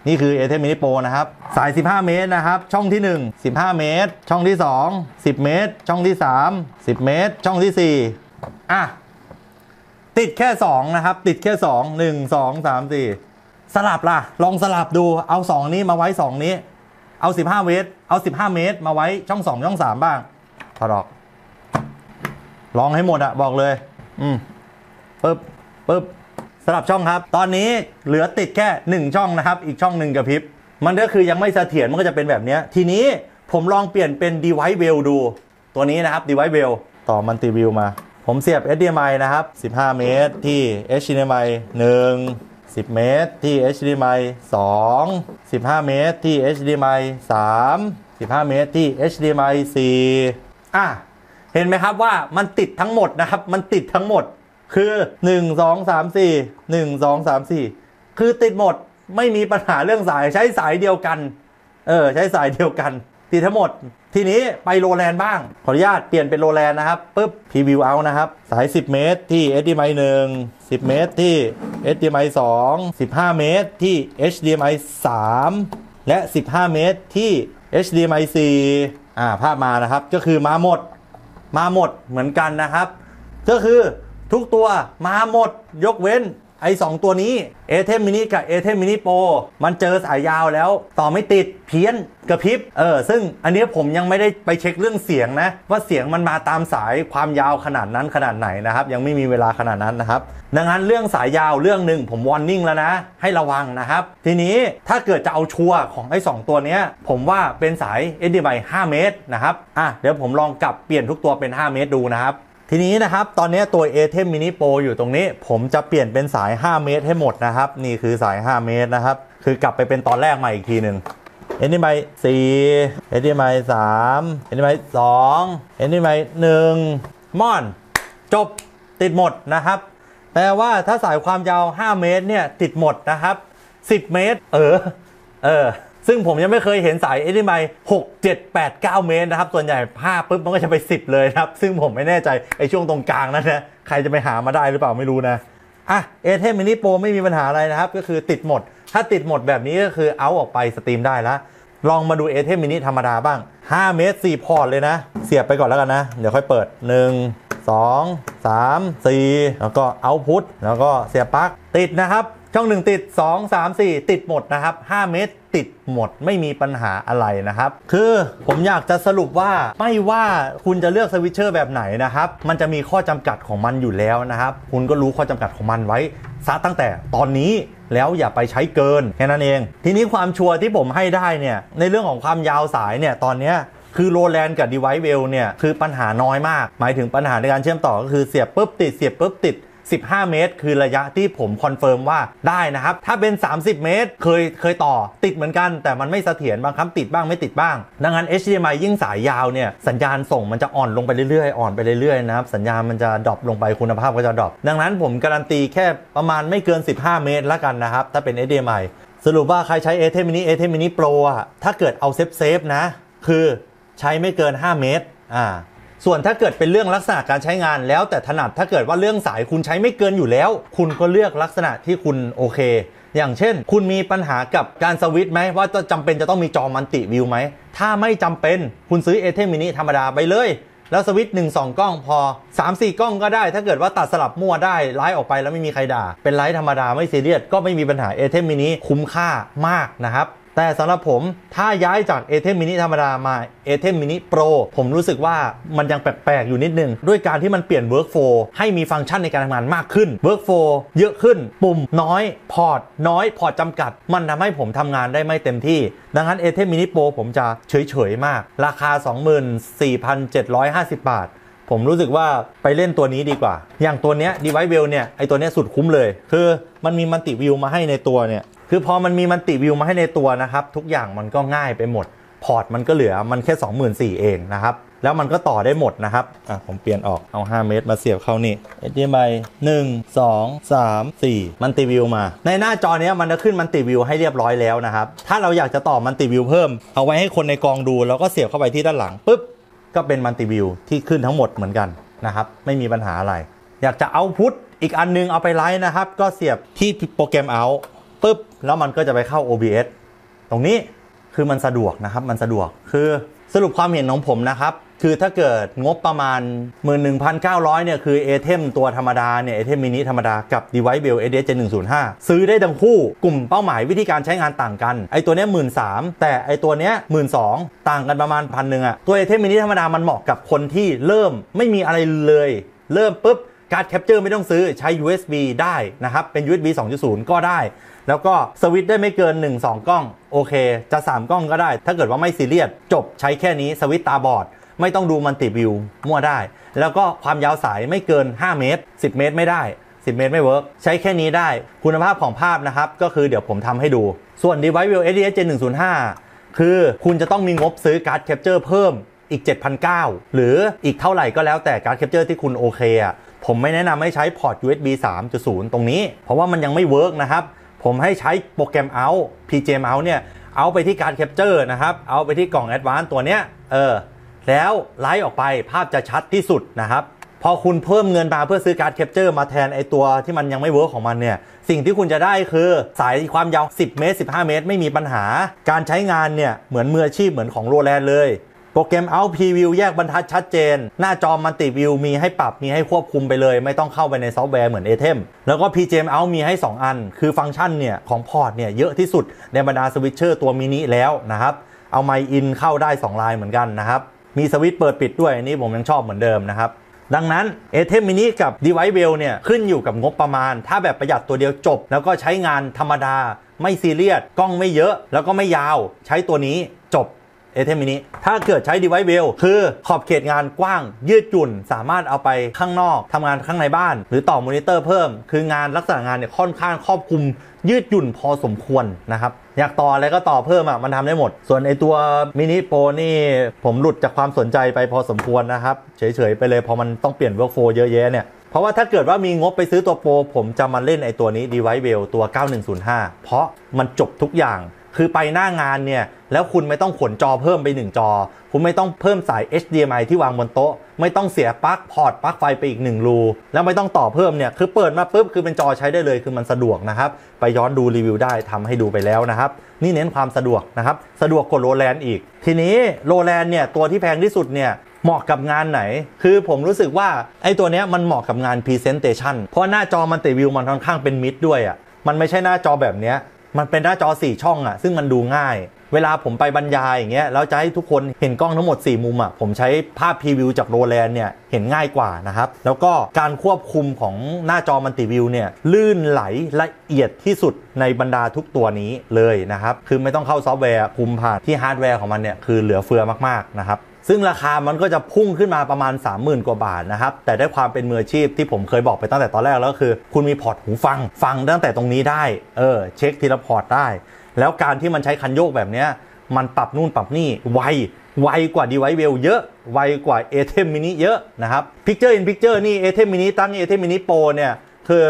นี่คือ ATEM Mini Pro นะครับสาย15 เมตรนะครับช่องที่1 15 เมตรช่องที่2 10 เมตรช่องที่3 10 เมตรช่องที่4ติดแค่2นะครับติดแค่2 1 2 3 4สลับล่ะลองสลับดูเอา2นี้มาไว้2นี้เอา15 เมตรเอา15 เมตรมาไว้ช่อง2ช่อง3บ้างถอดออกลองให้หมดบอกเลยปึ๊บปึ๊บสลับช่องครับตอนนี้เหลือติดแค่1ช่องนะครับอีกช่องหนึ่งกระพริบมันก็คือยังไม่เสถียรมันก็จะเป็นแบบนี้ทีนี้ผมลองเปลี่ยนเป็น DeviceWell ดูตัวนี้นะครับ DeviceWell ต่อมันติวิวมาผมเสียบ HDMI นะครับ15 เมตรที่ HDMI 1 10 เมตรที่ HDMI 2 15 เมตรที่ HDMI 3 15 เมตรที่ HDMI 4เห็นไหมครับว่ามันติดทั้งหมดนะครับมันติดทั้งหมดคือ1 2 3 4คือติดหมดไม่มีปัญหาเรื่องสายใช้สายเดียวกันใช้สายเดียวกันติดทั้งหมดทีนี้ไปโรแลนบ้างขออนุญาตเปลี่ยนเป็นโรแลนนะครับปึ๊บพรีวิวเอานะครับสาย10 เมตรที่ HDMI 1 10 เมตรที่ HDMI 2 15 เมตรที่ HDMI 3 และ15เมตรที่ HDMI 4ภาพมานะครับก็คือมาหมดเหมือนกันนะครับก็คือทุกตัวมาหมดยกเว้นไอ้2ตัวนี้ ATEM Mini กับ ATEM Mini Pro มันเจอสายยาวแล้วต่อไม่ติดเพี้ยนกระพริบซึ่งอันนี้ผมยังไม่ได้ไปเช็คเรื่องเสียงนะว่าเสียงมันมาตามสายความยาวขนาดนั้นขนาดไหนนะครับยังไม่มีเวลาขนาดนั้นนะครับดังนั้นเรื่องสายยาวเรื่องหนึ่งผมวอร์นิ่งแล้วนะให้ระวังนะครับทีนี้ถ้าเกิดจะเอาชัวร์ของไอ้2ตัวนี้ผมว่าเป็นสาย HDMI 5 เมตรนะครับเดี๋ยวผมลองกลับเปลี่ยนทุกตัวเป็น5 เมตรดูนะครับทีนี้นะครับตอนนี้ตัว ATEM Mini Pro อยู่ตรงนี้ผมจะเปลี่ยนเป็นสาย5เมตรให้หมดนะครับนี่คือสาย5เมตรนะครับคือกลับไปเป็นตอนแรกใหม่อีกทีหนึ่ง HDMI 4 HDMI 3 HDMI 2 HDMI 1ม่อนจบติดหมดนะครับแปลว่าถ้าสายความยาว5เมตรเนี่ยติดหมดนะครับ10เมตรซึ่งผมยังไม่เคยเห็นสาย HDMI 6 7 8 9 เมตรนะครับส่วนใหญ่ผ้าปุ๊บมันก็จะไป10เลยครับซึ่งผมไม่แน่ใจไอ้ช่วงตรงกลางนั้นนะใครจะไปหามาได้หรือเปล่าไม่รู้นะATEM Mini Pro ไม่มีปัญหาอะไรนะครับก็คือติดหมดถ้าติดหมดแบบนี้ก็คือเอาออกไปสตรีมได้แล้วลองมาดู ATEM Mini ธรรมดาบ้าง5เมตร4พอร์ตเลยนะเสียบไปก่อนแล้วกันนะเดี๋ยวค่อยเปิด1 2 3 4แล้วก็เอาท์พุตแล้วก็เสียบปลั๊กติดนะครับช่อง1ติด2 3 4ติดหมดนะครับ5เมตรติดหมดไม่มีปัญหาอะไรนะครับคือผมอยากจะสรุปว่าไม่ว่าคุณจะเลือกสวิตเชอร์แบบไหนนะครับมันจะมีข้อจำกัดของมันอยู่แล้วนะครับคุณก็รู้ข้อจำกัดของมันไว้ซะตั้งแต่ตอนนี้แล้วอย่าไปใช้เกินแค่นั้นเองทีนี้ความชัวร์ที่ผมให้ได้เนี่ยในเรื่องของความยาวสายเนี่ยตอนนี้คือRolandกับ DeviceWell เนี่ยคือปัญหาน้อยมากหมายถึงปัญหาในการเชื่อมต่อก็คือเสียบปุ๊บติดเสียบปุ๊บติด15 เมตรคือระยะที่ผมคอนเฟิร์มว่าได้นะครับถ้าเป็น30เมตรเคยต่อติดเหมือนกันแต่มันไม่เสถียรบางครั้งติดบ้างไม่ติดบ้างดังนั้น HDMI ยิ่งสายยาวเนี่ยสัญญาณส่งมันจะอ่อนลงไปเรื่อยๆนะครับสัญญาณมันจะดรอปลงไปคุณภาพก็จะดรอปดังนั้นผมการันตีแค่ประมาณไม่เกิน15เมตรละกันนะครับถ้าเป็น HDMI สรุปว่าใครใช้ ATEM Mini ATEM Mini Pro อ่ะถ้าเกิดเอาเซฟนะคือใช้ไม่เกิน5เมตรส่วนถ้าเกิดเป็นเรื่องลักษณะการใช้งานแล้วแต่ถนัดถ้าเกิดว่าเรื่องสายคุณใช้ไม่เกินอยู่แล้วคุณก็เลือกลักษณะที่คุณโอเคอย่างเช่นคุณมีปัญหากับการสวิตช์ไหมว่าจะจำเป็นจะต้องมีจอมัลติวิวไหมถ้าไม่จำเป็นคุณซื้อ ATEM Mini ธรรมดาไปเลยแล้วสวิตช์ 1-2 กล้องพอ 3-4 กล้องก็ได้ถ้าเกิดว่าตัดสลับมั่วได้ไลฟ์ออกไปแล้วไม่มีใครด่าเป็นไลฟ์ธรรมดาไม่ซีเรียสก็ไม่มีปัญหา ATEM Mini คุ้มค่ามากนะครับแต่สำหรับผมถ้าย้ายจาก ATEM Mini ธรรมดามา ATEM Mini Pro ผมรู้สึกว่ามันยังแปลกๆอยู่นิดนึงด้วยการที่มันเปลี่ยน Workflow ให้มีฟังก์ชันในการทำงานมากขึ้น Workflow เยอะขึ้นปุ่มน้อยพอร์ตจำกัดมันทำให้ผมทำงานได้ไม่เต็มที่ดังนั้น ATEM Mini Pro ผมจะเฉยๆมากราคา 24,750 บาทผมรู้สึกว่าไปเล่นตัวนี้ดีกว่าอย่างตัวเนี้ย DeviceWell เนี่ยไอตัวเนี้ยสุดคุ้มเลยคือมันมีมัลติวิวมาให้ในตัวเนี่ยคือพอมันมีมัลติวิวมาให้ในตัวนะครับทุกอย่างมันก็ง่ายไปหมดพอร์ตมันก็เหลือมันแค่ 24,000 เองนะครับแล้วมันก็ต่อได้หมดนะครับผมเปลี่ยนออกเอา5เมตรมาเสียบเข้านี่ HDMI 1 2 3 4มัลติวิวมาในหน้าจอเนี้ยมันจะขึ้นมัลติวิวให้เรียบร้อยแล้วนะครับถ้าเราอยากจะต่อมัลติวิวเพิ่มเอาไว้ให้คนในกองดูแล้วก็เสียบเข้าไปที่ด้านหลังปุ๊บก็เป็นมัลติวิวที่ขึ้นทั้งหมดเหมือนกันนะครับไม่มีปัญหาอะไรอยากจะเอาพุทอีกอันนึงเอาไปไลฟ์นะครับก็เสียบที่โปรแกรมเอาปุ๊บแล้วมันก็จะไปเข้า OBS ตรงนี้คือมันสะดวกนะครับมันสะดวกคือสรุปความเห็นของผมนะครับคือถ้าเกิดงบประมาณ 11,900 เนี่ยคือ ATEM ตัวธรรมดาเนี่ย ATEM Mini ธรรมดากับ DeviceWell HDS7105 ซื้อได้ทั้งคู่กลุ่มเป้าหมายวิธีการใช้งานต่างกันไอตัวเนี้ย 13,000 แต่ไอตัวเนี้ย 12,000 ต่างกันประมาณ 1,000 อ่ะตัว ATEM Mini ธรรมดามันเหมาะกับคนที่เริ่มไม่มีอะไรเลยเริ่มปุ๊บการ์ดแคปเจอร์ไม่ต้องซื้อใช้ USB ได้นะครับเป็น USB 2.0 ก็ได้แล้วก็สวิตช์ได้ไม่เกิน 1-2 กล้องโอเคจะ3กล้องก็ได้ถ้าเกิดว่าไม่ซีเรียสจบใช้แค่นี้สวิตช์ตาบอดไม่ต้องดูมัลติวิวมั่วได้แล้วก็ความยาวสายไม่เกิน5เมตร10เมตรไม่ได้10เมตรไม่เวิร์กใช้แค่นี้ได้คุณภาพของภาพนะครับก็คือเดี๋ยวผมทำให้ดูส่วน DeviceWell HDS7105 คือคุณจะต้องมีงบซื้อการ์ดแคปเจอร์เพิ่มอีก 7,900 หรืออีกเท่าไหร่ก็แล้วแต่การ์ดแคปเจอร์ที่คุณโอเคอ่ะผมไม่แนะนำให้ใช้พอร์ต USB 3.0 ตรงนี้เพราะว่ามันยังไม่เวิร์กนะครับผมให้ใช้โปรแกรม out PGM out เนี่ยเอาไปที่การแคปเจอร์นะครับเอาไปที่กล่อง Advanced ตัวเนี้ยแล้วไลฟ์ออกไปภาพจะชัดที่สุดนะครับพ อคุณเพิ่มเงินมาเพื่อซื้อการ์ดแคปเจอร์มาแทนไอตัวที่มันยังไม่เวิร์กของมันเนี่ยสิ่งที่คุณจะได้คือสายความยาว10เมตร15เมตรไม่มีปัญหาการใช้งานเนี่ยเหมือนมืออาชีพเหมือนของโรแลนด์เลยโปรแกรม Out Preview แยกบรรทัดชัดเจนหน้าจอมันติวิวมีให้ปรับมีให้ควบคุมไปเลยไม่ต้องเข้าไปในซอฟต์แวร์เหมือน ATEM แล้วก็ PGM Out มีให้2อันคือฟังก์ชันเนี่ยของพอร์ตเนี่ยเยอะที่สุดในบรรดาสวิตเชอร์ตัวมินิแล้วนะครับเอาไมค์อินเข้าได้2ลายเหมือนกันนะครับมีสวิตช์เปิดปิดด้วยอันนี้ผมยังชอบเหมือนเดิมนะครับดังนั้น ATEM Mini กับ DeviceWell เนี่ยขึ้นอยู่กับงบประมาณถ้าแบบประหยัดตัวเดียวจบแล้วก็ใช้งานธรรมดาไม่ซีเรียสกล้องไม่เยอะแล้วก็ไม่ยาวใช้ตัวนี้จบATEM Mini ถ้าเกิดใช้ DeviceWell คือขอบเขตงานกว้างยืดหยุ่นสามารถเอาไปข้างนอกทำงานข้างในบ้านหรือต่อมอนิเตอร์เพิ่มคืองานลักษณะงานเนี่ยค่อนข้างครอบคลุมยืดหยุ่นพอสมควรนะครับอยากต่ออะไรก็ต่อเพิ่มอ่ะมันทำได้หมดส่วนไอตัว Mini Pro นี่ผมหลุดจากความสนใจไปพอสมควรนะครับเฉยๆไปเลยพอมันต้องเปลี่ยน workflow เยอะแยะเนี่ยเพราะว่าถ้าเกิดว่ามีงบไปซื้อตัวโปรผมจะมาเล่นไอตัวนี้ DeviceWell ตัว 9105 เพราะมันจบทุกอย่างคือไปหน้างานเนี่ยแล้วคุณไม่ต้องขนจอเพิ่มไป1จอคุณไม่ต้องเพิ่มสาย HDMI ที่วางบนโต๊ะไม่ต้องเสียปลั๊กพอร์ตปลั๊กไฟไปอีก1รูแล้วไม่ต้องต่อเพิ่มเนี่ยคือเปิดมาปุ๊บคือเป็นจอใช้ได้เลยคือมันสะดวกนะครับไปย้อนดูรีวิวได้ทำให้ดูไปแล้วนะครับนี่เน้นความสะดวกนะครับสะดวกกว่าโรแลนด์อีกทีนี้โรแลนด์เนี่ยตัวที่แพงที่สุดเนี่ยเหมาะกับงานไหนคือผมรู้สึกว่าไอ้ตัวเนี้ยมันเหมาะกับงาน Presentation เพราะหน้าจอมันติวิวมันค่อนข้างเป็นมิดด้วยอ่ะมันไม่ใช่หน้าจอแบบเนี้ยมันเป็นหน้าจอ4ช่องอ่ะซึ่งมันดูง่ายเวลาผมไปบรรยายอย่างเงี้ยแล้วจะให้ทุกคนเห็นกล้องทั้งหมด4มุมอ่ะผมใช้ภาพพรีวิวจากโรแลนด์เนี่ยเห็นง่ายกว่านะครับแล้วก็การควบคุมของหน้าจอมัลติวิวเนี่ยลื่นไหลละเอียดที่สุดในบรรดาทุกตัวนี้เลยนะครับคือไม่ต้องเข้าซอฟต์แวร์คุมผ่านที่ฮาร์ดแวร์ของมันเนี่ยคือเหลือเฟือมากๆนะครับซึ่งราคามันก็จะพุ่งขึ้นมาประมาณ 30,000 กว่าบาทนะครับแต่ได้ความเป็นมืออาชีพที่ผมเคยบอกไปตั้งแต่ตอนแรกแล้วก็คือคุณมีพอร์ตหูฟังฟังตั้งแต่ตรงนี้ได้เช็คทีละพอร์ตได้แล้วการที่มันใช้คันโยกแบบนี้มันปรับนู่นปรับนี่ไวกว่า DeviceWell เยอะไวกว่า ATEM Mini เยอะนะครับ Picture in Picture นี่ ATEM Mini ตั้ง ATEM Mini Pro เนี่ยคือ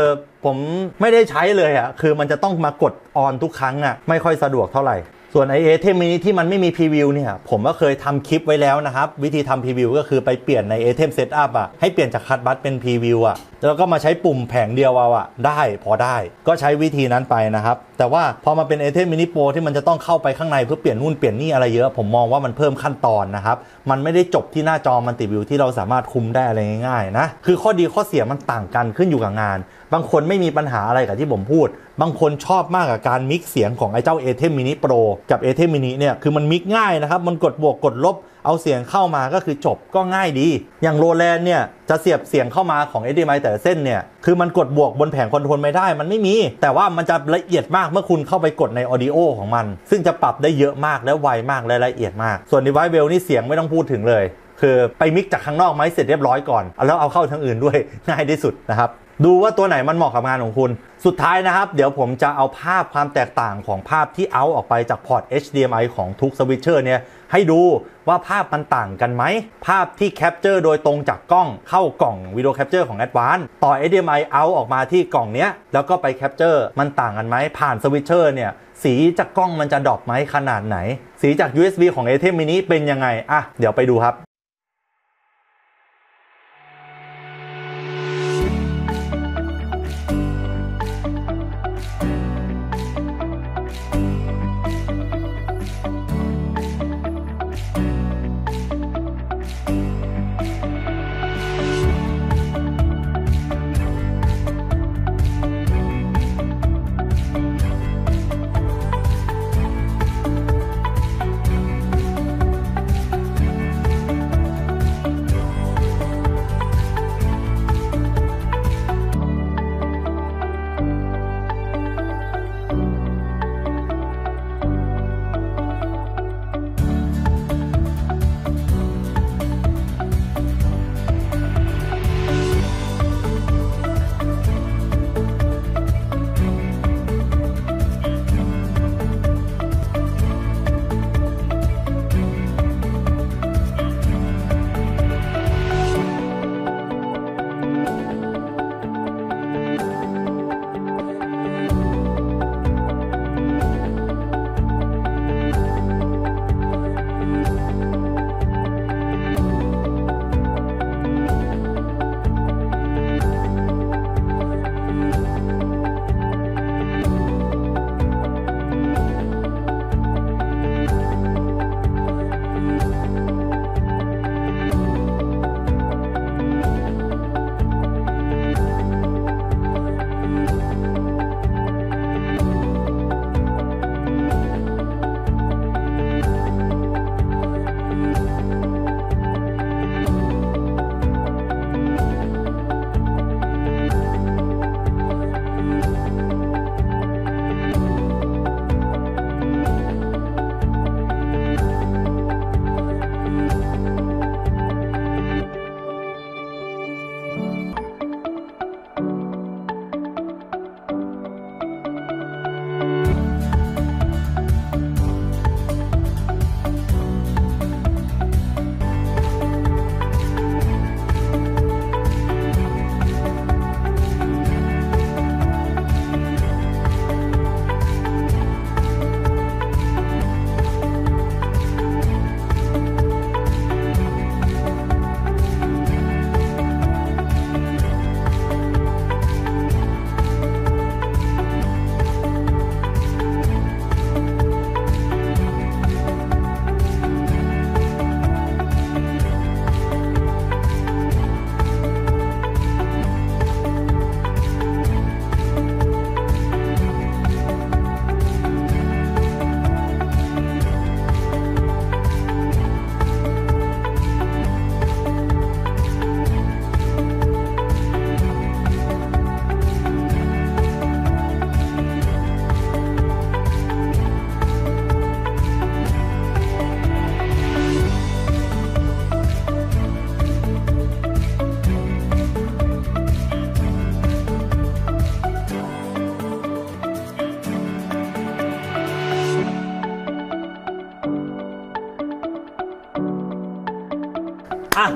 ผมไม่ได้ใช้เลยอ่ะคือมันจะต้องมากดออนทุกครั้งอ่ะไม่ค่อยสะดวกเท่าไหร่ส่วนไอ ATEM Mini ที่มันไม่มีพรีวิวเนี่ยผมก็เคยทำคลิปไว้แล้วนะครับวิธีทำพรีวิวก็คือไปเปลี่ยนใน ATEM Setup อ่ะให้เปลี่ยนจากคัทบัตเป็นพรีวิวอ่ะแล้วก็มาใช้ปุ่มแผงเดียวเอาอ่ะได้พอได้ก็ใช้วิธีนั้นไปนะครับแต่ว่าพอมาเป็น ATEM Mini Pro ที่มันจะต้องเข้าไปข้างในเพื่อเปลี่ยนนู่นเปลี่ยนนี่อะไรเยอะผมมองว่ามันเพิ่มขั้นตอนนะครับมันไม่ได้จบที่หน้าจอมันติวิวที่เราสามารถคุมได้อะไรง่ายๆนะคือข้อดีข้อเสียมันต่างกันขึ้นอยู่กับงานบางคนไม่มีปัญหาอะไรกับที่ผมพูดบางคนชอบมากกับการมิกเสียงของไอ้เจ้า ATEM Mini Pro กับ ATEM Mini เนี่ยคือมันมิกง่ายนะครับมันกดบวกกดลบเอาเสียงเข้ามาก็คือจบก็ง่ายดีอย่างโรแลนด์เนี่ยจะเสียบเสียงเข้ามาของ HDMI แต่ละเส้นเนี่ยคือมันกดบวกบนแผงคอนโทรลไม่ได้มันไม่มีแต่ว่ามันจะละเอียดมากเมื่อคุณเข้าไปกดในออดิโอของมันซึ่งจะปรับได้เยอะมากและไวมากและละเอียดมากส่วน DeviceWell นี่เสียงไม่ต้องพูดถึงเลยคือไปมิกจากข้างนอกไหมเสร็จเรียบร้อยก่อนแล้วเอาเข้าทางอื่นด้วยง่ายที่สุดนะครับดูว่าตัวไหนมันเหมาะกับงานของคุณสุดท้ายนะครับเดี๋ยวผมจะเอาภาพความแตกต่างของภาพที่เอาออกไปจากพอร์ต HDMI ของทุกสวิตเชอร์เนี่ยให้ดูว่าภาพมันต่างกันไหมภาพที่แคปเจอร์โดยตรงจากกล้องเข้ากล่องวิดีโอแคปเจอร์ของ Advanced ต่อ HDMI เอาออกมาที่กล่องเนี้ยแล้วก็ไปแคปเจอร์มันต่างกันไหมผ่านสวิตเชอร์เนี่ยสีจากกล้องมันจะดรอปไหมขนาดไหนสีจาก USB ของ ATEM Mini เป็นยังไงอ่ะเดี๋ยวไปดูครับ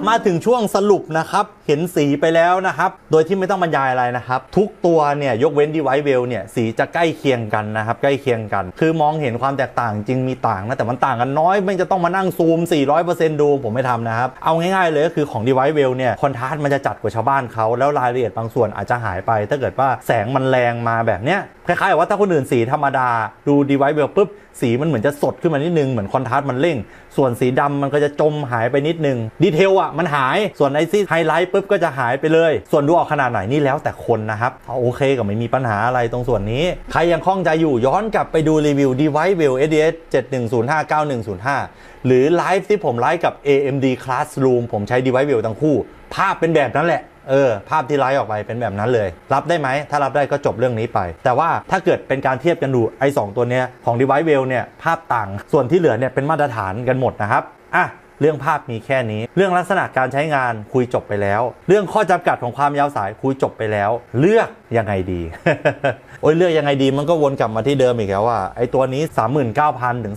มาถึงช่วงสรุปนะครับเห็นสีไปแล้วนะครับโดยที่ไม่ต้องบรรยายอะไรนะครับทุกตัวเนี่ยยกเว้น DeviceWell เนี่ยสีจะใกล้เคียงกันนะครับใกล้เคียงกันคือมองเห็นความแตกต่างจริงมีต่างนะแต่มันต่างกันน้อยไม่จะต้องมานั่งซูม 400% ดูผมไม่ทำนะครับเอาง่ายๆเลยก็คือของ DeviceWell เนี่ยคอนทราสต์มันจะจัดกว่าชาวบ้านเขาแล้วรายละเอียดบางส่วนอาจจะหายไปถ้าเกิดว่าแสงมันแรงมาแบบเนี้ยคล้ายๆว่าถ้าคนอื่นสีธรรมดาดู DeviceWell ปุ๊บสีมันเหมือนจะสดขึ้นมานิดนึงเหมือนคอนทราสต์มันเร่งส่วนสีดำมันก็จะจมหายไปนิดนึงดีเทลอ่ะมันหายส่วนไอซี่ไฮไลท์ปุ๊บก็จะหายไปเลยส่วนดูออกขนาดไหนนี่แล้วแต่คนนะครับโอเคก็ไม่มีปัญหาอะไรตรงส่วนนี้ใครยังคล่องใจอยู่ย้อนกลับไปดูรีวิว DeviceWell HDS7105 9105 หรือไลฟ์ที่ผมไลฟ์กับ AMD Classroom ผมใช้ DeviceWell ทั้งคู่ภาพเป็นแบบนั้นแหละภาพที่ไลฟ์ออกไปเป็นแบบนั้นเลยรับได้ไหมถ้ารับได้ก็จบเรื่องนี้ไปแต่ว่าถ้าเกิดเป็นการเทียบกันดูไอ้2ตัวเนี้ยของ DeviceWell เนี่ยภาพต่างส่วนที่เหลือเนี่ยเป็นมาตรฐานกันหมดนะครับอ่ะเรื่องภาพมีแค่นี้เรื่องลักษณะการใช้งานคุยจบไปแล้วเรื่องข้อจำกัดของความยาวสายคุยจบไปแล้วเลือกยังไงดี โอ้ยเลือกยังไงดีมันก็วนกลับมาที่เดิมอีกแล้วว่าไอ้ตัวนี้ 39,000 ถึง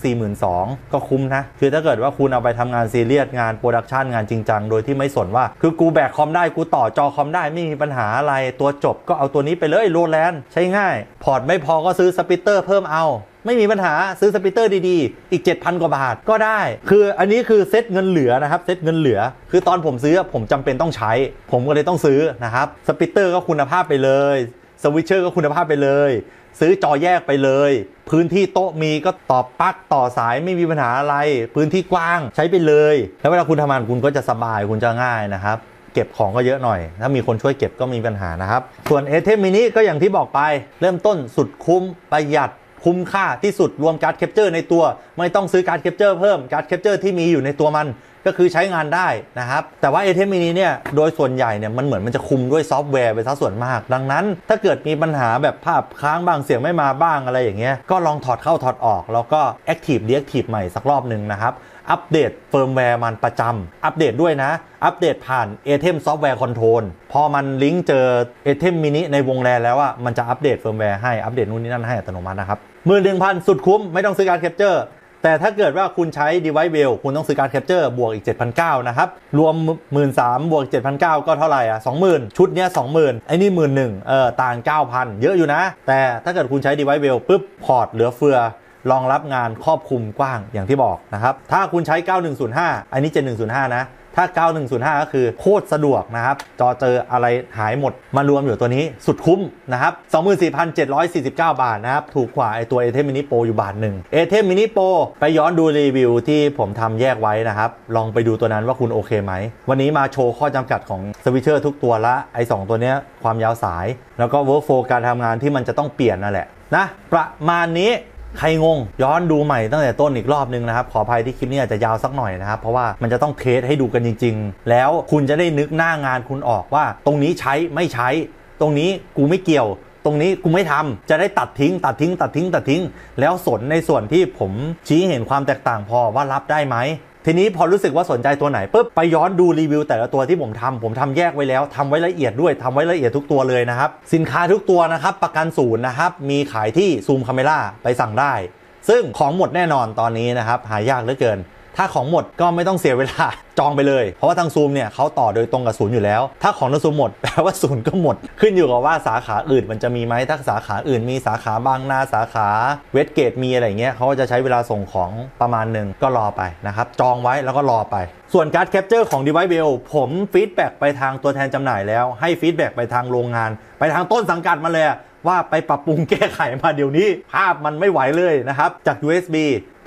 42,000 ก็คุ้มนะคือถ้าเกิดว่าคุณเอาไปทำงานซีเรียสงานโปรดักชันงานจริงจังโดยที่ไม่สนว่าคือกูแบกคอมได้กูต่อจอคอมได้ไม่มีปัญหาอะไรตัวจบก็เอาตัวนี้ไปเลยโรแลนด์ใช้ง่ายพอร์ตไม่พอก็ซื้อสปิตเตอร์เพิ่มเอาไม่มีปัญหาซื้อสปิตเตอร์ดีๆอีก 7,000 กว่าบาทก็ได้คืออันนี้คือเซตเงินเหลือนะครับเซตเงินเหลือคือตอนผมซื้อผมจำเป็นต้องใช้ผมก็เลยต้องซื้อนะครับสปิตเตอร์ก็คุณภาพไปเลยสวิตเชอร์ก็คุณภาพไปเลยซื้อจอแยกไปเลยพื้นที่โต๊ะมีก็ต่อปลั๊กต่อสายไม่มีปัญหาอะไรพื้นที่กว้างใช้ไปเลยแล้วเวลาคุณทำงานคุณก็จะสบายคุณจะง่ายนะครับเก็บของก็เยอะหน่อยถ้ามีคนช่วยเก็บก็มีปัญหานะครับส่วน ATEM Mini ก็อย่างที่บอกไปเริ่มต้นสุดคุ้มประหยัดคุ้มค่าที่สุดรวมการ์ดแคปเจอร์ในตัวไม่ต้องซื้อการ์ดแคปเจอร์เพิ่มการ์ดแคปเจอร์ที่มีอยู่ในตัวมันก็คือใช้งานได้นะครับแต่ว่า ATEM Mini เนี่ยโดยส่วนใหญ่เนี่ยมันเหมือนมันจะคุมด้วยซอฟต์แวร์ไปซะส่วนมากดังนั้นถ้าเกิดมีปัญหาแบบภาพค้างบ้างเสียงไม่มาบ้างอะไรอย่างเงี้ยก็ลองถอดเข้าถอดออกแล้วก็ Active Deactive ใหม่สักรอบหนึ่งนะครับอัปเดตเฟิร์มแวร์มันประจำอัปเดตด้วยนะอัปเดตผ่าน ATEM Software Control พอมันลิงก์เจอ ATEM Mini ในวงแลแล้วอ่ะมันจะอัปเดตเฟิร์มแวร์ให้อัปเดตนู่นนี่นั่นให้อัตโนมัตินะครับ 11,000 สุดคุ้มไม่ต้องซื้อการ์ดแคปเจอร์แต่ถ้าเกิดว่าคุณใช้ DeviceWell คุณต้องซื้อการ์ดแคปเจอร์บวกอีก 7,900 นะครับรวม 13,000 บวก 7,900 ก็เท่าไหร่อ่ะ 20,000 ชุดเนี้ย 20,000 ไอ้นี่ 10,000 ต่าง 9,000 เยอะอยู่นะแต่ถ้าเกิดคุณใช้ DeviceWell ปุ๊บพอร์ตเหลือเฟือรองรับงานครอบคลุมกว้างอย่างที่บอกนะครับถ้าคุณใช้ 9105 อันนี้ 7105 นะถ้า 9105 ก็คือโคตรสะดวกนะครับจอเจออะไรหายหมดมารวมอยู่ตัวนี้สุดคุ้มนะครับ 24,749 บาทนะครับถูกกว่าไอตัว ATEM Mini Pro อยู่บาทหนึ่ง ATEM Mini Pro ไปย้อนดูรีวิวที่ผมทำแยกไว้นะครับลองไปดูตัวนั้นว่าคุณโอเคไหมวันนี้มาโชว์ข้อจำกัดของสวิตเชอร์ทุกตัวละไอ2ตัวเนี้ยความยาวสายแล้วก็ workflow การทำงานที่มันจะต้องเปลี่ยนนั่นแหละนะประมาณนี้ใครงงย้อนดูใหม่ตั้งแต่ต้นอีกรอบนึงนะครับขออภัยที่คลิปนี้อาจจะยาวสักหน่อยนะครับเพราะว่ามันจะต้องเทสให้ดูกันจริงๆแล้วคุณจะได้นึกหน้างานคุณออกว่าตรงนี้ใช้ไม่ใช้ตรงนี้กูไม่เกี่ยวตรงนี้กูไม่ทำจะได้ตัดทิ้งแล้วสนในส่วนที่ผมชี้เห็นความแตกต่างพอว่ารับได้ไหมทีนี้พอรู้สึกว่าสนใจตัวไหนปุ๊บไปย้อนดูรีวิวแต่ละตัวที่ผมทำแยกไว้แล้วทำไว้ละเอียดด้วยทำไว้ละเอียดทุกตัวเลยนะครับสินค้าทุกตัวนะครับประกันศูนย์นะครับมีขายที่ซูมคาเมล่าไปสั่งได้ซึ่งของหมดแน่นอนตอนนี้นะครับหายากเหลือเกินถ้าของหมดก็ไม่ต้องเสียเวลาจองไปเลยเพราะว่าทางซูมเนี่ยเขาต่อโดยตรงกับศูนย์อยู่แล้วถ้าของทางซูมหมดแปลว่าศูนย์ก็หมดขึ้นอยู่กับว่าสาขาอื่นมันจะมีไหมถ้าสาขาอื่นมีสาขาบางนาสาขาเวสเกตมีอะไรเงี้ยเขาจะใช้เวลาส่งของประมาณหนึ่งก็รอไปนะครับจองไว้แล้วก็รอไปส่วนการ์ดแคปเจอร์ของ DeviceWell ผมฟีดแบ็กไปทางตัวแทนจำหน่ายแล้วให้ฟีดแบ็กไปทางโรงงานไปทางต้นสังกัดมาเลยว่าไปปรับปรุงแก้ไขมาเดี๋ยวนี้ภาพมันไม่ไหวเลยนะครับจาก USB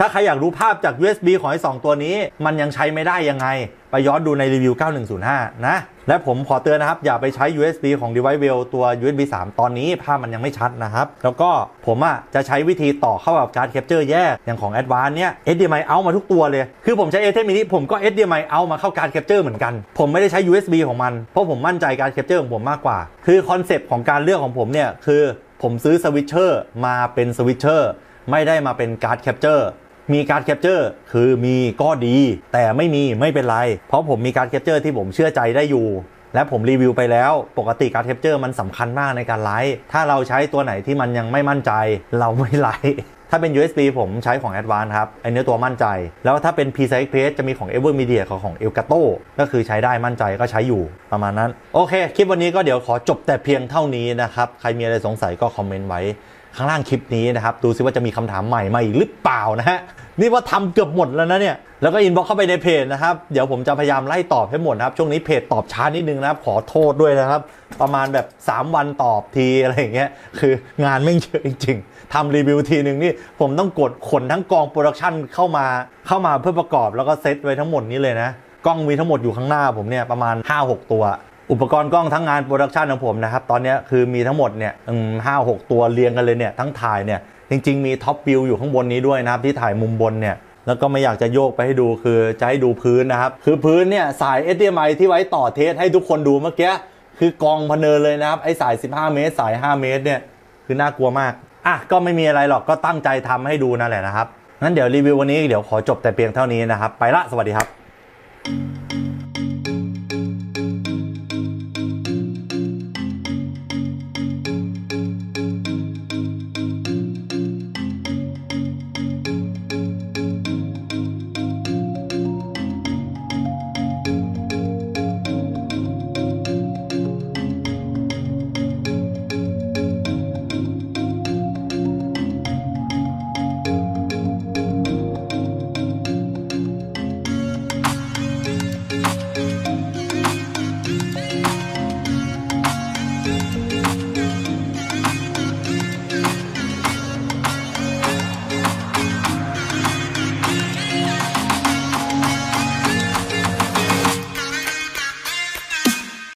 ถ้าใครอยากรู้ภาพจาก USB ของไอ้2ตัวนี้มันยังใช้ไม่ได้ยังไงไปย้อนดูในรีวิว 9105 นะและผมขอเตือนนะครับอย่าไปใช้ USB ของ DeviceWell ตัว USB 3 ตอนนี้ภาพมันยังไม่ชัดนะครับแล้วก็ผมจะใช้วิธีต่อเข้ากับการ์ดแคปเจอร์แยกอย่างของ Advanced เนี่ย HDMI out มาทุกตัวเลยคือผมใช้ ATEM Mini ผมก็ HDMI out มาเข้าการ์ดแคปเจอร์เหมือนกันผมไม่ได้ใช้ USB ของมันเพราะผมมั่นใจการ์ดแคปเจอร์ของผมมากกว่าคือคอนเซปต์ของการเลือกของผมเนี่ยคือผมซื้อสวิตเชอร์มาเป็นสวิตเชอร์ไม่ได้มาเป็นการ์ดแคปเจอร์มีการ์ดแคปเจอร์คือมีก็ดีแต่ไม่มีไม่เป็นไรเพราะผมมีการ์ดแคปเจอร์ที่ผมเชื่อใจได้อยู่และผมรีวิวไปแล้วปกติการ์ดแคปเจอร์มันสำคัญมากในการไลฟ์ถ้าเราใช้ตัวไหนที่มันยังไม่มั่นใจเราไม่ไลฟ์ ถ้าเป็น USB ผมใช้ของ Advanced ครับไอเนื้อตัวมั่นใจแล้วถ้าเป็น PCI Express จะมีของ Evermedia ของ Elgato ก็คือใช้ได้มั่นใจก็ใช้อยู่ประมาณนั้นโอเคคลิปวันนี้ก็เดี๋ยวขอจบแต่เพียงเท่านี้นะครับใครมีอะไรสงสัยก็คอมเมนต์ไว้ข้างล่างคลิปนี้นะครับดูซิว่าจะมีคำถามใหม่มาอีกหรือเปล่านะฮะนี่ว่าทำเกือบหมดแล้วนะเนี่ยแล้วก็อินบ็อกซ์เข้าไปในเพจนะครับเดี๋ยวผมจะพยายามไล่ตอบให้หมดนะครับช่วงนี้เพจตอบช้านิดนึงนะครับขอโทษด้วยนะครับประมาณแบบ3วันตอบทีอะไรอย่างเงี้ยคืองานไม่เยอะจริงๆทำรีวิวทีนึงนี่ผมต้องกดขนทั้งกองโปรดักชั่นเข้ามาเพื่อประกอบแล้วก็เซตไว้ทั้งหมดนี้เลยนะกล้องมีทั้งหมดอยู่ข้างหน้าผมเนี่ยประมาณ 5-6 ตัวอุปกรณ์กล้องทั้งงานโปรดักชันของผมนะครับตอนนี้คือมีทั้งหมดเนี่ย5-6 ตัวเรียงกันเลยเนี่ยทั้งถ่ายเนี่ยจริงๆมีท็อปวิวอยู่ข้างบนนี้ด้วยนะครับที่ถ่ายมุมบนเนี่ยแล้วก็ไม่อยากจะโยกไปให้ดูคือจะให้ดูพื้นนะครับคือพื้นเนี่ยสาย HDMI ที่ไว้ต่อเทสให้ทุกคนดูเมื่อกี้คือกองพเนินเลยนะครับไอ้สาย15เมตรสาย5เมตรเนี่ยคือน่ากลัวมากอ่ะก็ไม่มีอะไรหรอกก็ตั้งใจทำให้ดูนั่นแหละนะครับงั้นเดี๋ยวรีวิววันนี้เดี๋ยวขอจบแต่เพียงเท่านี้นะครับไปละสวัสดีครับ